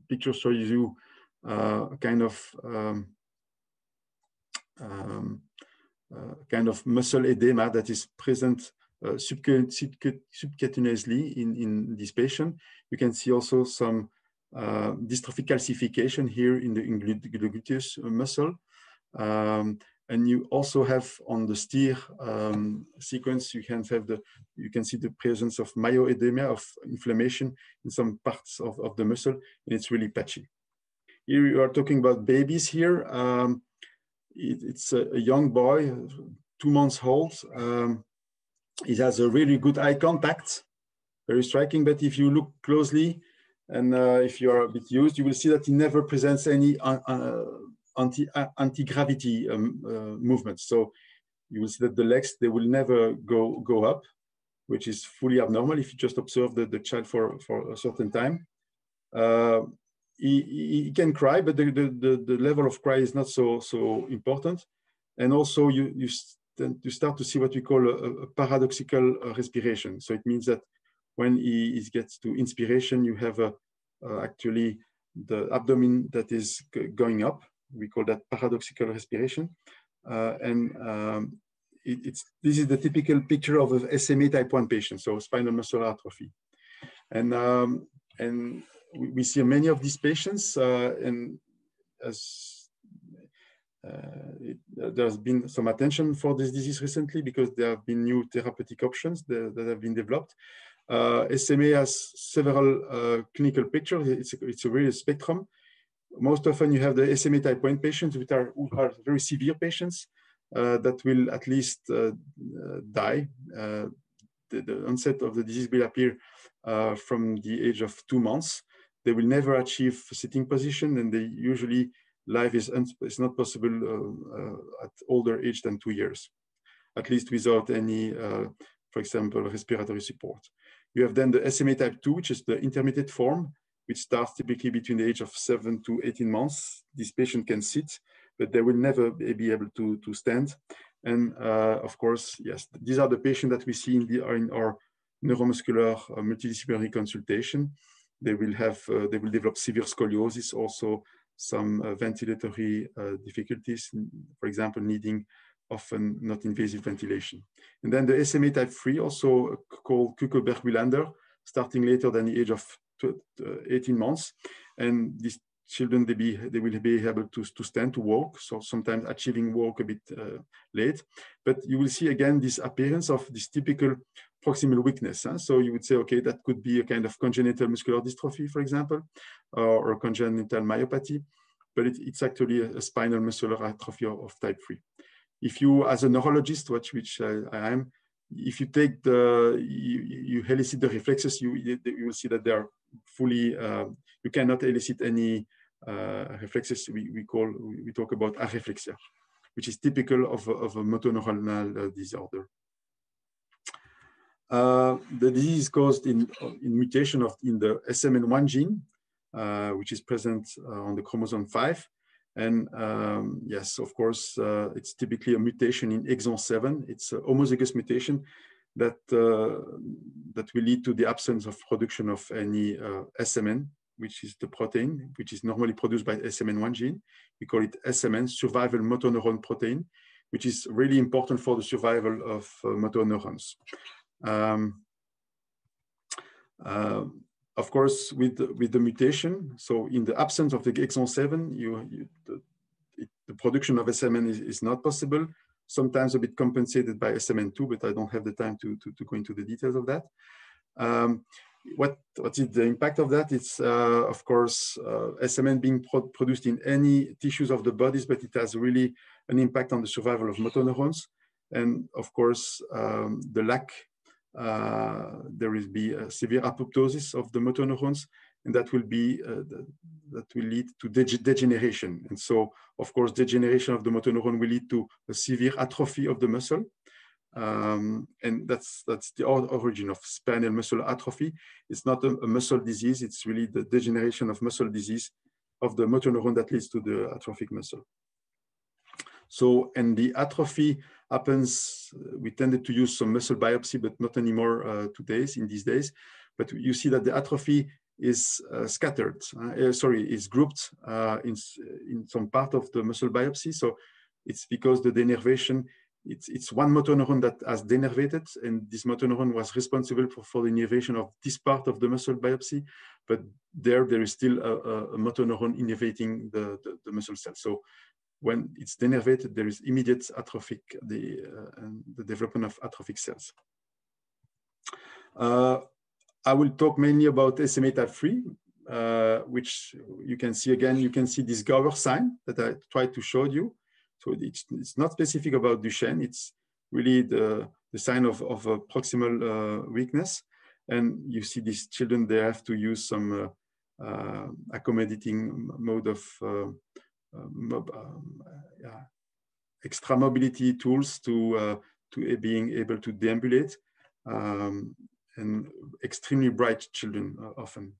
picture shows you uh, kind of um, um, uh, kind of muscle edema that is present uh, subcutaneously in, in this patient. You can see also some uh, dystrophic calcification here in the, in the gluteus muscle. Um, and you also have on the STIR um, sequence, you can have the, you can see the presence of myoedema, of inflammation in some parts of, of the muscle, and it's really patchy. Here you are talking about babies here. Um, it, it's a, a young boy, two months old. Um, he has a really good eye contact, very striking, but if you look closely, and uh, if you are a bit used, you will see that he never presents any uh, uh, Anti, anti-gravity um, uh, movements. So you will see that the legs, they will never go, go up, which is fully abnormal if you just observe the, the child for, for a certain time. Uh, he, he can cry, but the, the, the level of cry is not so, so important. And also you, you, st you start to see what we call a, a paradoxical uh, respiration. So it means that when he, he gets to inspiration, you have a, uh, actually the abdomen that is going up. We call that paradoxical respiration. Uh, and um, it, it's, this is the typical picture of an S M A type one patient, so spinal muscular atrophy. And, um, and we, we see many of these patients, uh, and as, uh, it, uh, there's been some attention for this disease recently because there have been new therapeutic options that, that have been developed. Uh, S M A has several uh, clinical pictures. It's a, it's a real spectrum. Most often you have the S M A type one patients, which are, who are very severe patients uh, that will at least uh, die. Uh, the, the onset of the disease will appear uh, from the age of two months. They will never achieve sitting position, and they usually life is, is not possible uh, uh, at older age than two years, at least without any, uh, for example, respiratory support. You have then the S M A type two, which is the intermediate form, which starts typically between the age of seven to eighteen months. This patient can sit, but they will never be able to, to stand. And uh, of course, yes, these are the patients that we see in, the, in our neuromuscular uh, multidisciplinary consultation. They will have, uh, they will develop severe scoliosis, also some uh, ventilatory uh, difficulties, for example, needing often not invasive ventilation. And then the S M A type three, also called Kuckelberg-Wilander, starting later than the age of eighteen months, and these children, they, be, they will be able to, to stand, to walk, so sometimes achieving walk a bit uh, late, but you will see again this appearance of this typical proximal weakness, huh? So you would say, okay, that could be a kind of congenital muscular dystrophy, for example, uh, or congenital myopathy, but it, it's actually a, a spinal muscular atrophy of, of type three. If you, as a neurologist, which, which I, I am, if you take the, you, you elicit the reflexes, you, you will see that they are fully, uh, you cannot elicit any uh, reflexes. We, we call, we talk about areflexia, which is typical of, of a motoneuronal uh, disorder. Uh, the disease is caused in, in mutation of in the S M N one gene, uh, which is present uh, on the chromosome five. And um, yes, of course, uh, it's typically a mutation in exon seven. It's a homozygous mutation that, uh, that will lead to the absence of production of any uh, S M N, which is the protein, which is normally produced by the S M N one gene. We call it S M N, survival motor neuron protein, which is really important for the survival of uh, motor neurons. Um, uh, Of course, with the, with the mutation, so in the absence of the exon seven, you, you, the, it, the production of S M N is, is not possible, sometimes a bit compensated by S M N two, but I don't have the time to, to, to go into the details of that. Um, what, what is the impact of that? It's, uh, of course, uh, S M N being pro produced in any tissues of the bodies, but it has really an impact on the survival of motor neurons. And of course, um, the lack, uh, there will be a severe apoptosis of the motor neurons, and that will be uh, the, that will lead to deg degeneration. And so, of course, degeneration of the motor neuron will lead to a severe atrophy of the muscle. Um, and that's, that's the origin of spinal muscular atrophy. It's not a, a muscle disease, it's really the degeneration of muscle disease of the motor neuron that leads to the atrophic muscle. So, and the atrophy happens, we tended to use some muscle biopsy, but not anymore uh, today, in these days. But you see that the atrophy is uh, scattered, uh, sorry, is grouped uh, in, in some part of the muscle biopsy. So it's because the denervation, it's, it's one motor neuron that has denervated, and this motor neuron was responsible for, for the innervation of this part of the muscle biopsy. But there, there is still a, a, a motor neuron innervating the, the, the muscle cell. So when it's denervated, there is immediate atrophic, the, uh, and the development of atrophic cells. Uh, I will talk mainly about S M A type three, uh, which you can see again, you can see this Gower sign that I tried to show you. So it's, it's not specific about Duchenne, it's really the, the sign of, of a proximal uh, weakness. And you see these children, they have to use some uh, uh, accommodating mode of uh, Mob, um, yeah. extra mobility tools to, uh, to being able to deambulate, um, and extremely bright children uh, often.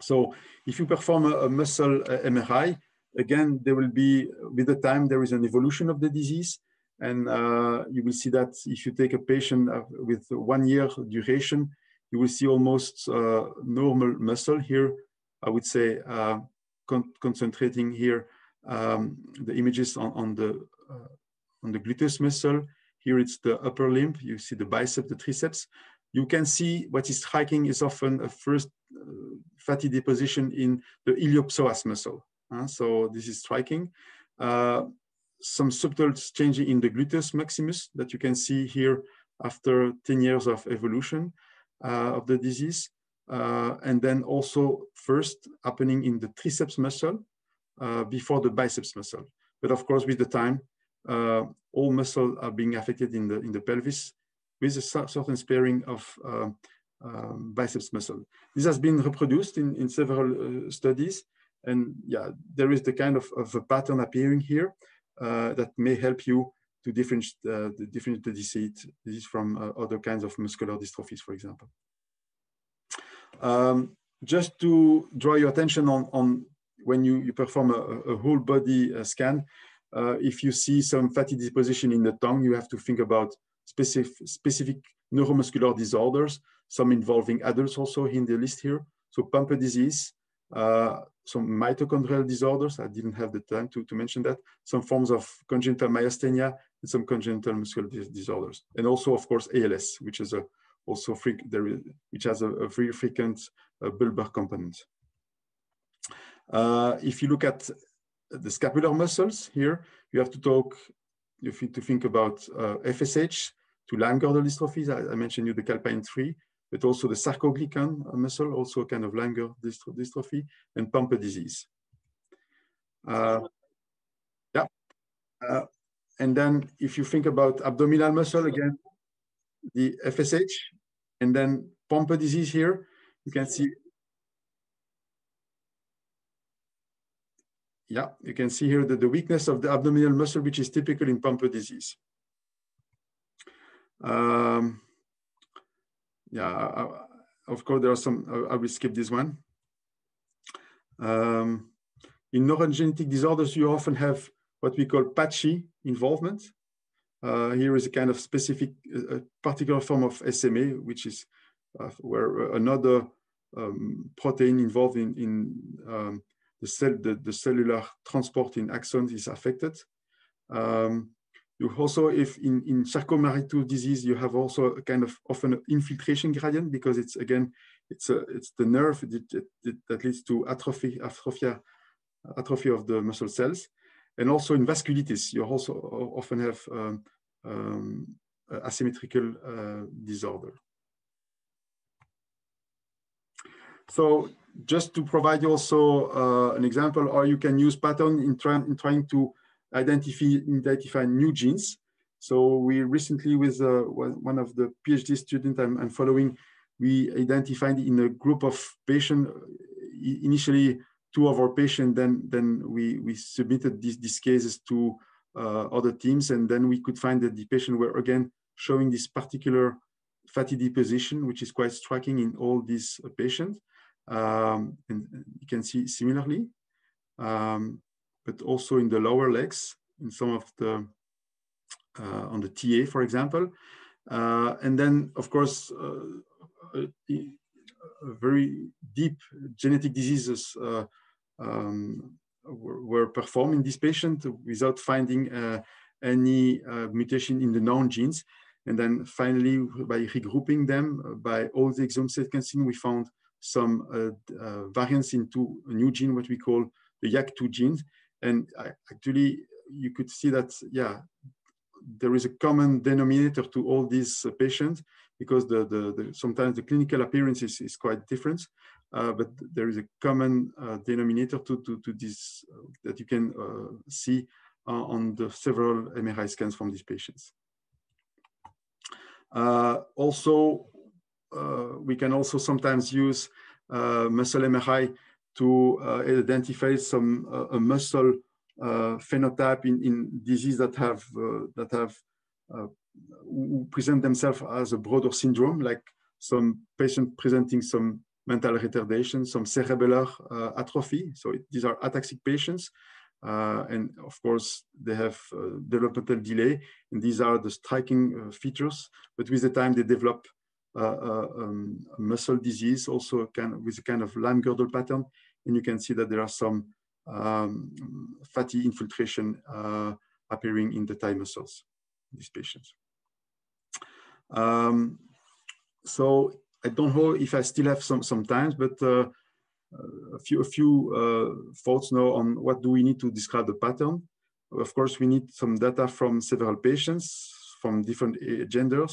So if you perform a, a muscle uh, M R I, again, there will be, with the time, there is an evolution of the disease. And uh, you will see that if you take a patient with one year duration, you will see almost uh, normal muscle here, I would say, uh, Con concentrating here um, the images on, on the uh, on the gluteus muscle. Here it's the upper limb. You see the bicep, the triceps. You can see what is striking is often a first uh, fatty deposition in the iliopsoas muscle. Uh, so this is striking. Uh, some subtle changing in the gluteus maximus that you can see here after ten years of evolution uh, of the disease. Uh, and then also first happening in the triceps muscle uh, before the biceps muscle. But of course, with the time, uh, all muscles are being affected in the, in the pelvis with a certain sparing of uh, uh, biceps muscle. This has been reproduced in, in several uh, studies. And yeah, there is the kind of, of a pattern appearing here uh, that may help you to differentiate uh, the, different disease, disease from uh, other kinds of muscular dystrophies, for example. Um, just to draw your attention on, on when you, you perform a, a whole body uh, scan, uh, if you see some fatty deposition in the tongue, you have to think about specific, specific neuromuscular disorders, some involving adults also in the list here. So Pompe disease, uh, some mitochondrial disorders, I didn't have the time to, to mention that, some forms of congenital myasthenia, and some congenital muscular dis disorders. And also, of course, A L S, which is a also free, there is, which has a, a very frequent uh, bulbar component. Uh, if you look at the scapular muscles here, you have to talk, you have to think about uh, F S H, to Limb-Girdle dystrophies. I, I mentioned you the calpain three, but also the sarcoglycan muscle, also a kind of Limb-Girdle dystrophy, and Pompe disease. Uh, yeah. Uh, and then if you think about abdominal muscle again, the F S H, and then Pompe disease here, you can see, yeah, you can see here that the weakness of the abdominal muscle, which is typical in Pompe disease. Um, yeah, I, I, of course, there are some, I, I will skip this one. Um, in neurogenetic disorders, you often have what we call patchy involvement. Uh, here is a kind of specific, uh, particular form of S M A, which is uh, where another um, protein involved in, in um, the, cell, the, the cellular transport in axons is affected. Um, you also, if in, in Charcot-Marie-Tooth disease, you have also a kind of often infiltration gradient, because it's again, it's, a, it's the nerve that, that, that leads to atrophy, atrophia, atrophy of the muscle cells. And also in vasculitis, you also often have um, um, asymmetrical uh, disorder. So just to provide you also uh, an example, or you can use pattern in, try in trying to identify, identify new genes. So we recently, with uh, one of the PhD students I'm, I'm following, we identified in a group of patients, initially two of our patients, then, then we, we submitted these, these cases to uh, other teams, and then we could find that the patients were again showing this particular fatty deposition, which is quite striking in all these uh, patients. Um, and you can see similarly, um, but also in the lower legs, in some of the Uh, on the T A, for example. Uh, and then, of course, uh, a, a very deep genetic diseases uh, um, were, were performed in this patient without finding uh, any uh, mutation in the known genes. And then finally, by regrouping them by all the exome sequencing, we found some uh, uh, variants into a new gene, what we call the Y A C two genes. And I, actually, you could see that, yeah, there is a common denominator to all these uh, patients, because the, the, the, sometimes the clinical appearance is, is quite different, uh, but there is a common uh, denominator to, to, to this uh, that you can uh, see uh, on the several M R I scans from these patients. Uh, also, uh, we can also sometimes use uh, muscle M R I to uh, identify some uh, a muscle Uh, phenotype in, in disease that have uh, that have uh, present themselves as a broader syndrome, like some patient presenting some mental retardation, some cerebellar uh, atrophy. So it, these are ataxic patients, uh, and of course they have uh, developmental delay, and these are the striking uh, features. But with the time they develop uh, uh, um, muscle disease, also kind of, with a kind of limb-girdle pattern, and you can see that there are some Um, fatty infiltration uh, appearing in the thigh muscles, these patients. Um, so I don't know if I still have some, some time, but uh, a few, a few uh, thoughts now on what do we need to describe the pattern. Of course, we need some data from several patients, from different genders,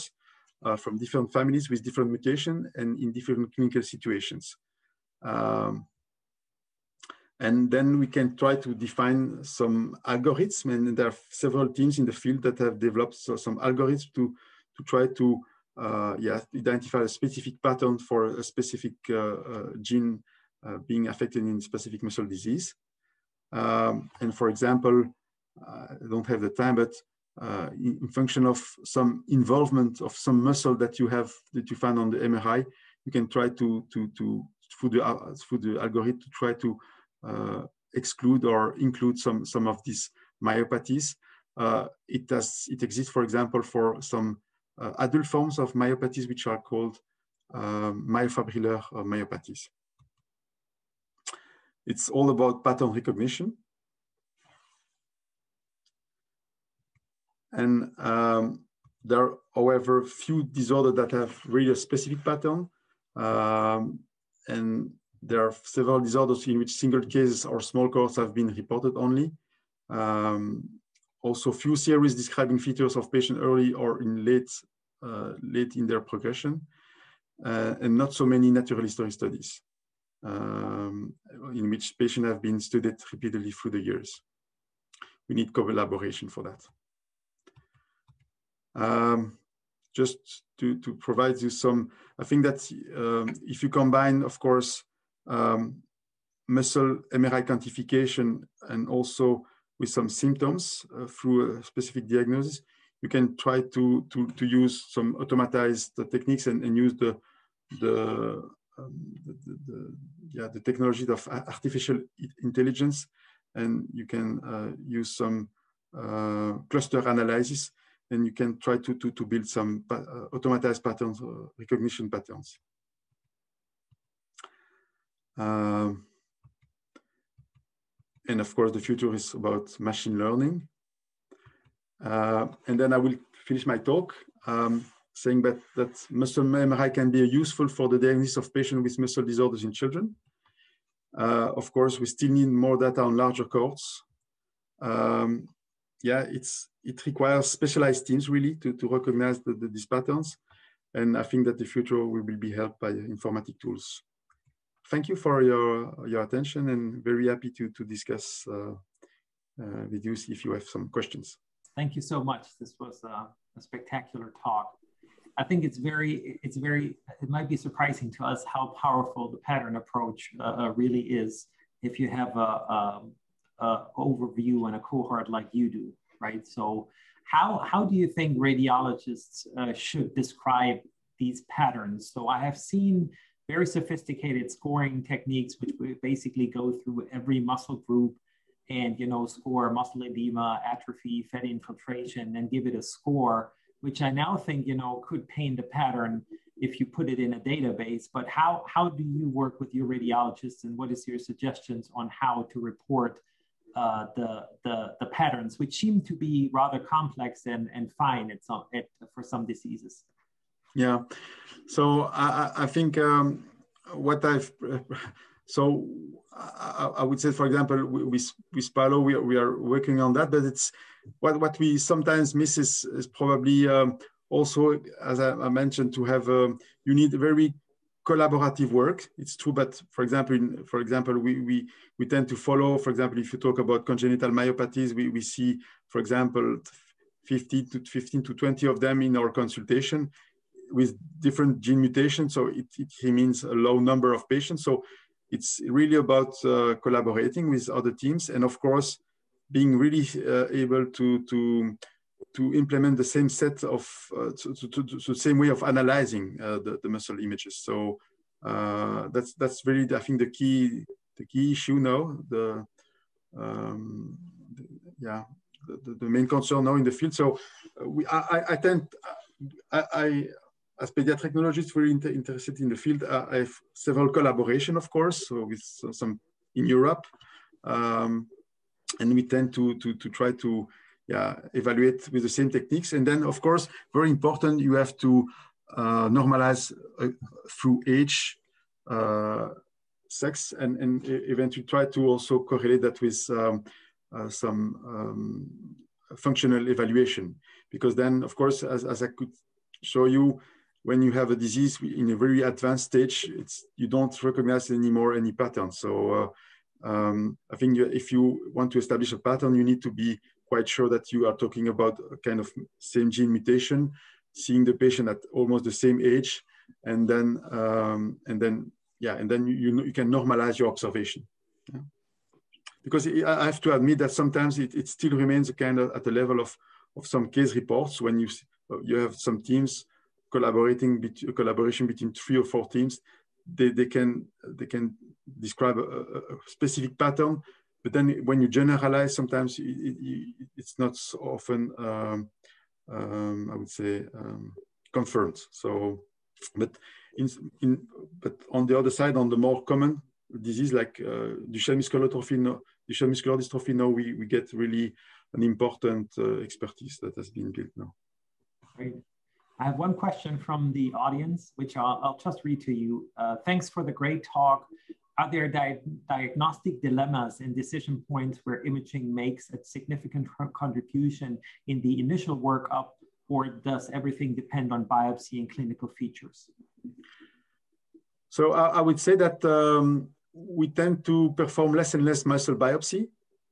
uh, from different families with different mutation and in different clinical situations. Um, And then we can try to define some algorithms, and there are several teams in the field that have developed some algorithms to, to try to uh, yeah, identify a specific pattern for a specific uh, uh, gene uh, being affected in specific muscle disease. Um, and for example, uh, I don't have the time, but uh, in, in function of some involvement of some muscle that you have, that you find on the M R I, you can try to, to, to through, the, through the algorithm to try to Uh, exclude or include some some of these myopathies. Uh, it does it exists, for example, for some uh, adult forms of myopathies, which are called uh, myofibrillar myopathies. It's all about pattern recognition. And um, there are, however, few disorders that have really a specific pattern, um, and there are several disorders in which single cases or small cohorts have been reported only. Um, also, few series describing features of patients early or in late, uh, late in their progression, uh, and not so many natural history studies um, in which patients have been studied repeatedly through the years. We need collaboration for that. Um, just to, to provide you some, I think that um, if you combine, of course, Um, muscle M R I quantification and also with some symptoms uh, through a specific diagnosis, you can try to, to, to use some automatized techniques and, and use the, the, um, the, the, the, yeah, the technology of artificial intelligence. And you can uh, use some uh, cluster analysis, and you can try to, to, to build some pa uh, automatized patterns, uh, recognition patterns. Uh, and of course, the future is about machine learning. Uh, and then I will finish my talk um, saying that, that muscle M R I can be useful for the diagnosis of patients with muscle disorders in children. Uh, of course, we still need more data on larger cohorts. Um, yeah, it's, it requires specialized teams really to, to recognize the, the, these patterns. And I think that the future we will be helped by informatic tools. Thank you for your, your attention, and very happy to, to discuss uh, uh, with you if you have some questions. Thank you so much. This was a, a spectacular talk. I think it's very, it's very, it might be surprising to us how powerful the pattern approach uh, really is if you have a, a, a overview and a cohort like you do, right? So how, how do you think radiologists uh, should describe these patterns? So I have seen very sophisticated scoring techniques, which we basically go through every muscle group and, you know, score muscle edema, atrophy, fatty infiltration, and give it a score, which I now think, you know, could paint a pattern if you put it in a database. But how, how do you work with your radiologists, and what is your suggestions on how to report uh, the, the, the patterns, which seem to be rather complex and, and fine at some, at, for some diseases? Yeah, so I, I think um, what I've, so I, I would say, for example, with, with Paolo, we, we are working on that, but it's what, what we sometimes miss is, is probably um, also, as I, I mentioned, to have, um, you need very collaborative work. It's true, but for example, in, for example, we, we, we tend to follow, for example, if you talk about congenital myopathies, we, we see, for example, fifteen to twenty of them in our consultation, with different gene mutations. So it, it means a low number of patients. So it's really about uh, collaborating with other teams. And of course, being really uh, able to, to, to implement the same set of, uh, to, to, to, to same way of analyzing uh, the, the muscle images. So uh, that's, that's really, I think, the key, the key issue now, the, um, the yeah, the, the main concern now in the field. So we, I, I tend, I, I as pediatric neurologists, we're inter interested in the field. Uh, I have several collaboration, of course, so with some in Europe, um, and we tend to, to, to try to yeah, evaluate with the same techniques. And then, of course, very important, you have to uh, normalize uh, through age, uh, sex, and, and eventually try to also correlate that with um, uh, some um, functional evaluation. Because then, of course, as, as I could show you, when you have a disease in a very advanced stage, it's, you don't recognize anymore any pattern. So uh, um, I think you, if you want to establish a pattern, you need to be quite sure that you are talking about a kind of same gene mutation, seeing the patient at almost the same age, and then um, and then yeah, and then you you can normalize your observation. Yeah. Because I have to admit that sometimes it, it still remains a kind of at the level of of some case reports when you you have some teams collaborating between collaboration between three or four teams, they, they can they can describe a, a specific pattern, but then when you generalize, sometimes it, it, it's not so often um, um, I would say um, confirmed. So, but in, in but on the other side, on the more common disease like uh, Duchenne muscular dystrophy, no, Duchenne muscular dystrophy, now we we get really an important uh, expertise that has been built now. Great. I have one question from the audience, which I'll, I'll just read to you. Uh, thanks for the great talk. Are there di diagnostic dilemmas and decision points where imaging makes a significant contribution in the initial workup, or does everything depend on biopsy and clinical features? So I, I would say that um, we tend to perform less and less muscle biopsy.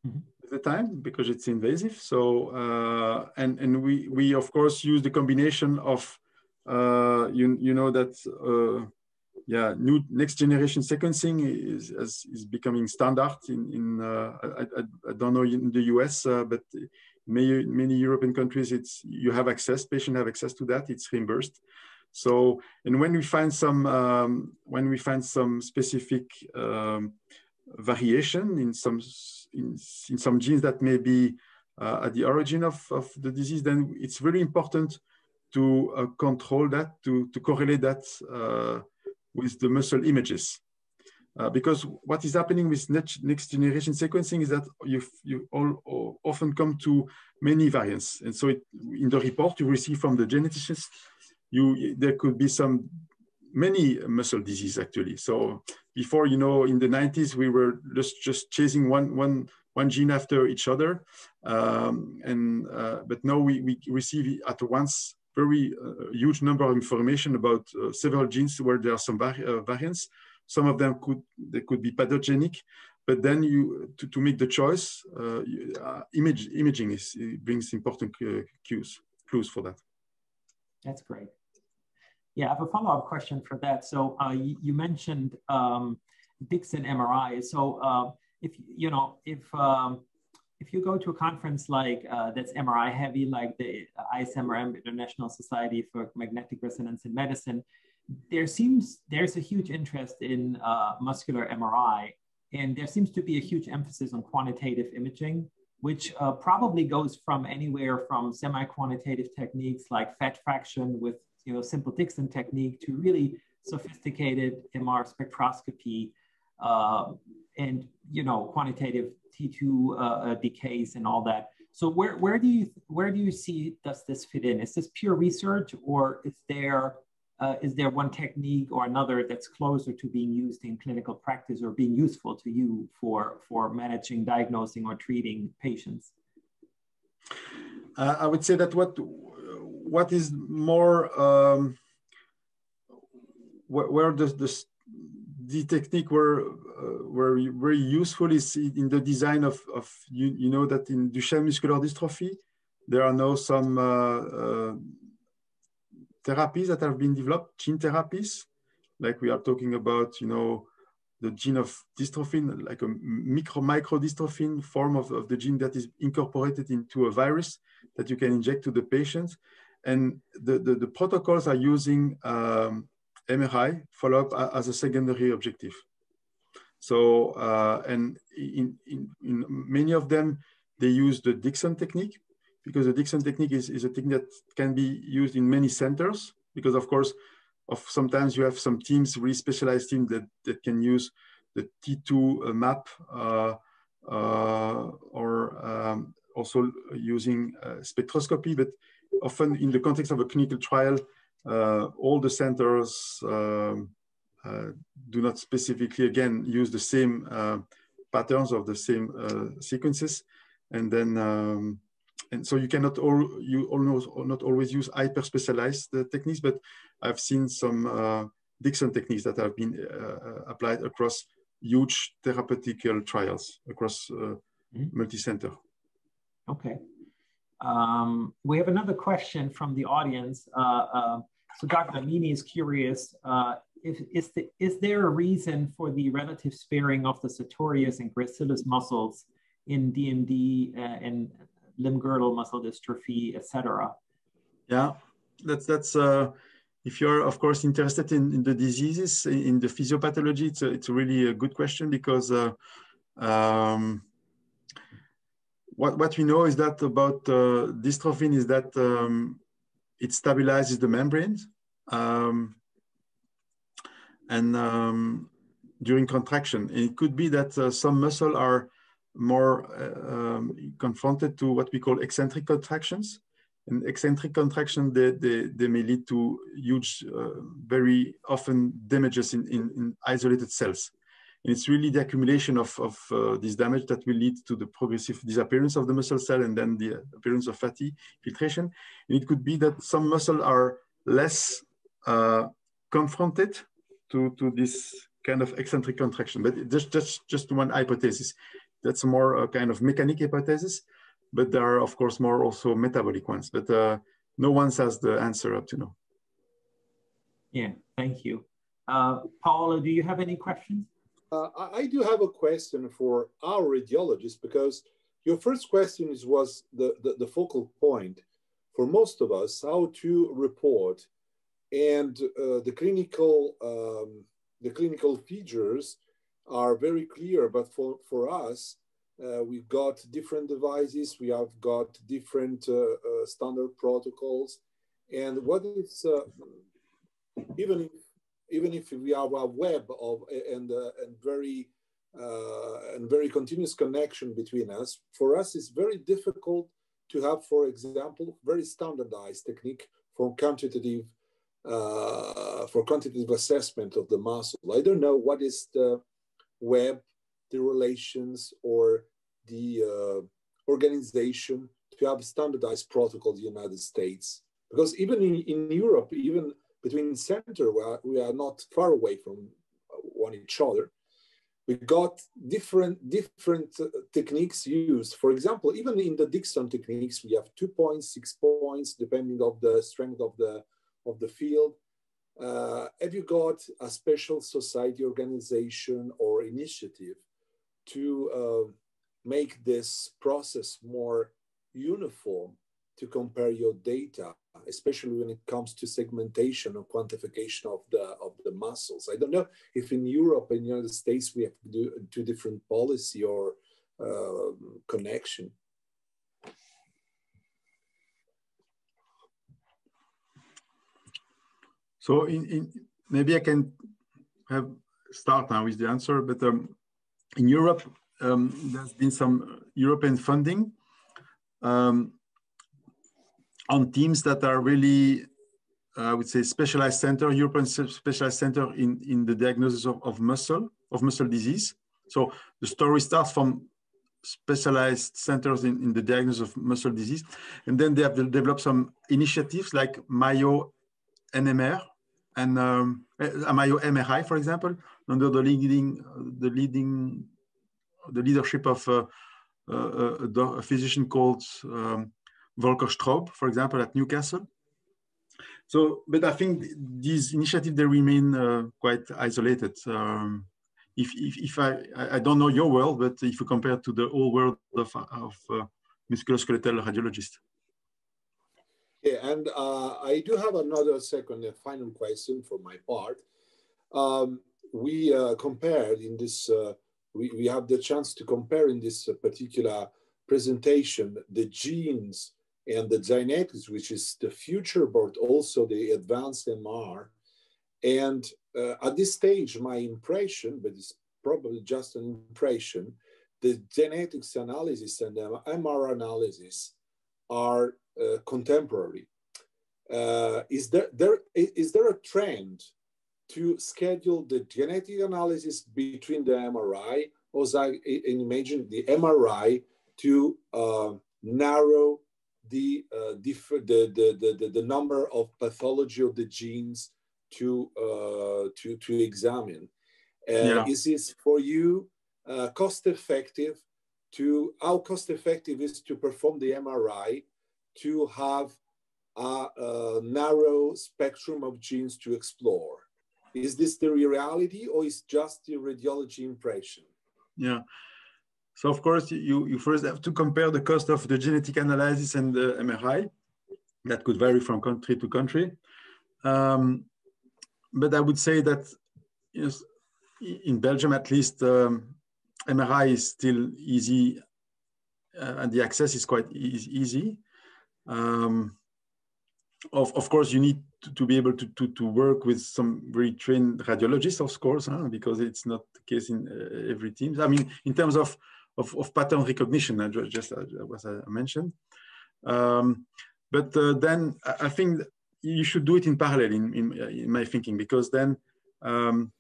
Mm-hmm. The time, because it's invasive. So uh, and and we we of course use the combination of uh, you you know that uh, yeah new next generation sequencing is is, is becoming standard in in uh, I, I, I don't know in the U S uh, but many many European countries it's you have access patients have access to that, it's reimbursed. So and when we find some um, when we find some specific um, variation in some in, in some genes that may be uh, at the origin of, of the disease, then it's really important to uh, control that, to, to correlate that uh, with the muscle images. Uh, because what is happening with next, next generation sequencing is that you, you all, all often come to many variants. And so it, in the report you receive from the geneticist, you, there could be some many muscle disease actually. So before, you know, in the nineties, we were just, just chasing one, one, one gene after each other. Um, and, uh, but now we, we receive at once very uh, huge number of information about uh, several genes where there are some var uh, variants. Some of them could, they could be pathogenic. But then you to, to make the choice, uh, uh, image, imaging is, it brings important uh, cues, clues for that. That's great. Yeah, I have a follow-up question for that. So uh, you, you mentioned um, Dixon M R I. So uh, if you know if um, if you go to a conference like uh, that's M R I heavy, like the I S M R M, International Society for Magnetic Resonance in Medicine, there seems there's a huge interest in uh, muscular M R I. And there seems to be a huge emphasis on quantitative imaging, which uh, probably goes from anywhere from semi-quantitative techniques like fat fraction with you know simple Dixon technique to really sophisticated M R spectroscopy uh, and you know quantitative T two uh, uh, decays and all that. So where where do you where do you see does this fit in? Is this pure research, or is there? Uh, is there one technique or another that's closer to being used in clinical practice or being useful to you for, for managing, diagnosing, or treating patients? Uh, I would say that what, what is more, um, where, where does this, the technique were, uh, were very useful is in the design of, of you, you know, that in Duchenne muscular dystrophy, there are now some, uh, uh, therapies that have been developed, gene therapies, like we are talking about, you know, the gene of dystrophin, like a micro micro dystrophin form of, of the gene that is incorporated into a virus that you can inject to the patients. And the, the, the protocols are using um, M R I follow-up as a secondary objective. So, uh, and in, in, in many of them, they use the Dixon technique, because the Dixon technique is, is a technique that can be used in many centers, because of course, of sometimes you have some teams, really specialized teams that, that can use the T two map uh, uh, or um, also using uh, spectroscopy, but often in the context of a clinical trial, uh, all the centers um, uh, do not specifically, again, use the same uh, patterns of the same uh, sequences. And then, um, And so you cannot all you almost not always use hyper specialized techniques, but I've seen some uh, Dixon techniques that have been uh, applied across huge therapeutic trials across uh, mm-hmm. multi-center. Okay, um, we have another question from the audience. Uh, uh, so Doctor Mini is curious: uh, if, is the, is there a reason for the relative sparing of the sartorius and gracilis muscles in D M D uh, and limb girdle muscle dystrophy, et cetera? Yeah, that's that's uh, if you're of course interested in, in the diseases, in, in the physiopathology, it's a, it's really a good question, because uh, um, what what we know is that about uh, dystrophin is that um, it stabilizes the membranes, um, and um, during contraction, and it could be that uh, some muscle are more uh, um, confronted to what we call eccentric contractions. And eccentric contraction, they, they, they may lead to huge, uh, very often damages in, in, in isolated cells. And it's really the accumulation of, of uh, this damage that will lead to the progressive disappearance of the muscle cell and then the appearance of fatty filtration. And it could be that some muscles are less uh, confronted to, to this kind of eccentric contraction. But just, just, just one hypothesis. That's more a kind of mechanic hypothesis, but there are, of course, more also metabolic ones, but uh, no one has the answer up to now. Yeah, thank you. Uh, Paolo, do you have any questions? Uh, I do have a question for our radiologists, because your first question is, was the, the, the focal point for most of us, how to report and uh, the, clinical, um, the clinical features are very clear, but for, for us, uh, we've got different devices, we have got different uh, uh, standard protocols. And what is, uh, even, if, even if we have a web of and, uh, and, very, uh, and very continuous connection between us, for us it's very difficult to have, for example, very standardized technique for quantitative, uh, for quantitative assessment of the muscle. I don't know what is the web, the relations, or the uh, organization to have standardized protocol in the United States. Because even in, in Europe, even between center, where we are not far away from one each other, we got different, different uh, techniques used. For example, even in the Dixon techniques, we have two points, six points, depending on the strength of the, of the field. Uh, have you got a special society organization or initiative to uh, make this process more uniform to compare your data, especially when it comes to segmentation or quantification of the, of the muscles? I don't know if in Europe and the United States we have to do two different policy or uh, connection. So in, in, maybe I can have start now with the answer, but um, in Europe, um, there's been some European funding um, on teams that are really, uh, I would say, specialized center, European specialized center in, in the diagnosis of, of muscle, of muscle disease. So the story starts from specialized centers in, in the diagnosis of muscle disease. And then they have developed some initiatives like Mayo N M R, and um, Mayo M R I, for example, under the leading, the leading, the leadership of uh, uh, a, a physician called um, Volker Straub, for example, at Newcastle. So, but I think these initiatives, they remain uh, quite isolated. Um, if, if, if I, I don't know your world, but if you compare to the whole world of, of uh, musculoskeletal radiologists. Yeah, and uh, I do have another second and final question for my part. Um, we uh, compared in this, uh, we, we have the chance to compare in this particular presentation, the genes and the genetics, which is the future, but also the advanced M R. And uh, at this stage, my impression, but it's probably just an impression, the genetics analysis and the M R analysis are Uh, contemporary. Uh, is there there is there a trend to schedule the genetic analysis between the M R I, or as I imagine the M R I to uh, narrow the, uh, differ, the, the the the number of pathology of the genes to uh, to to examine? Uh, yeah. Is this for you uh, cost effective? To how cost effective is to perform the M R I? To have a, a narrow spectrum of genes to explore. Is this the reality or is just the radiology impression? Yeah, so of course you, you first have to compare the cost of the genetic analysis and the M R I. That could vary from country to country. Um, but I would say that in Belgium at least, um, M R I is still easy uh, and the access is quite e- easy. Um, of, of course, you need to, to be able to, to, to work with some very trained radiologists, of course, huh? Because it's not the case in uh, every team. I mean, in terms of, of, of pattern recognition, uh, just uh, as I mentioned. Um, but uh, then I think you should do it in parallel, in, in, in my thinking, because then um,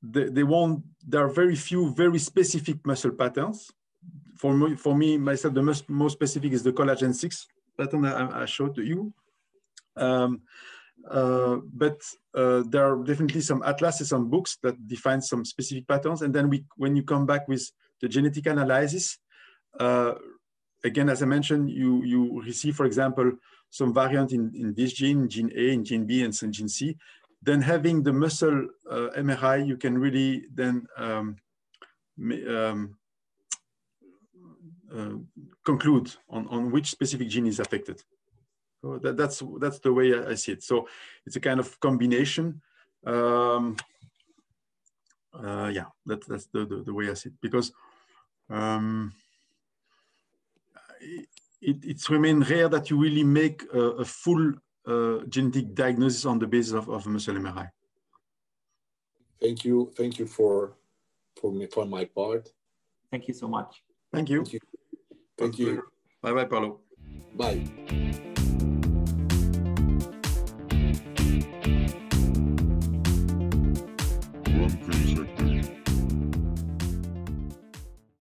they, they won't, there are very few very specific muscle patterns. For me, for me myself, the most, most specific is the collagen six. Pattern I, I showed to you, um, uh, but uh, there are definitely some atlases, some books that define some specific patterns. And then we, when you come back with the genetic analysis, uh, again, as I mentioned, you you receive, for example, some variant in, in this gene, gene A, in gene B, and some gene C. Then having the muscle uh, M R I, you can really then um, um, Uh, conclude on, on which specific gene is affected. So that, that's, that's the way I, I see it. So it's a kind of combination. Um, uh, yeah, that, that's the, the, the way I see it, because um, it, it's remained rare that you really make a, a full uh, genetic diagnosis on the basis of, of muscle M R I. Thank you. Thank you for, for, me, for my part. Thank you so much. Thank you. Thank you. Thank you. Bye-bye, Paolo. Bye.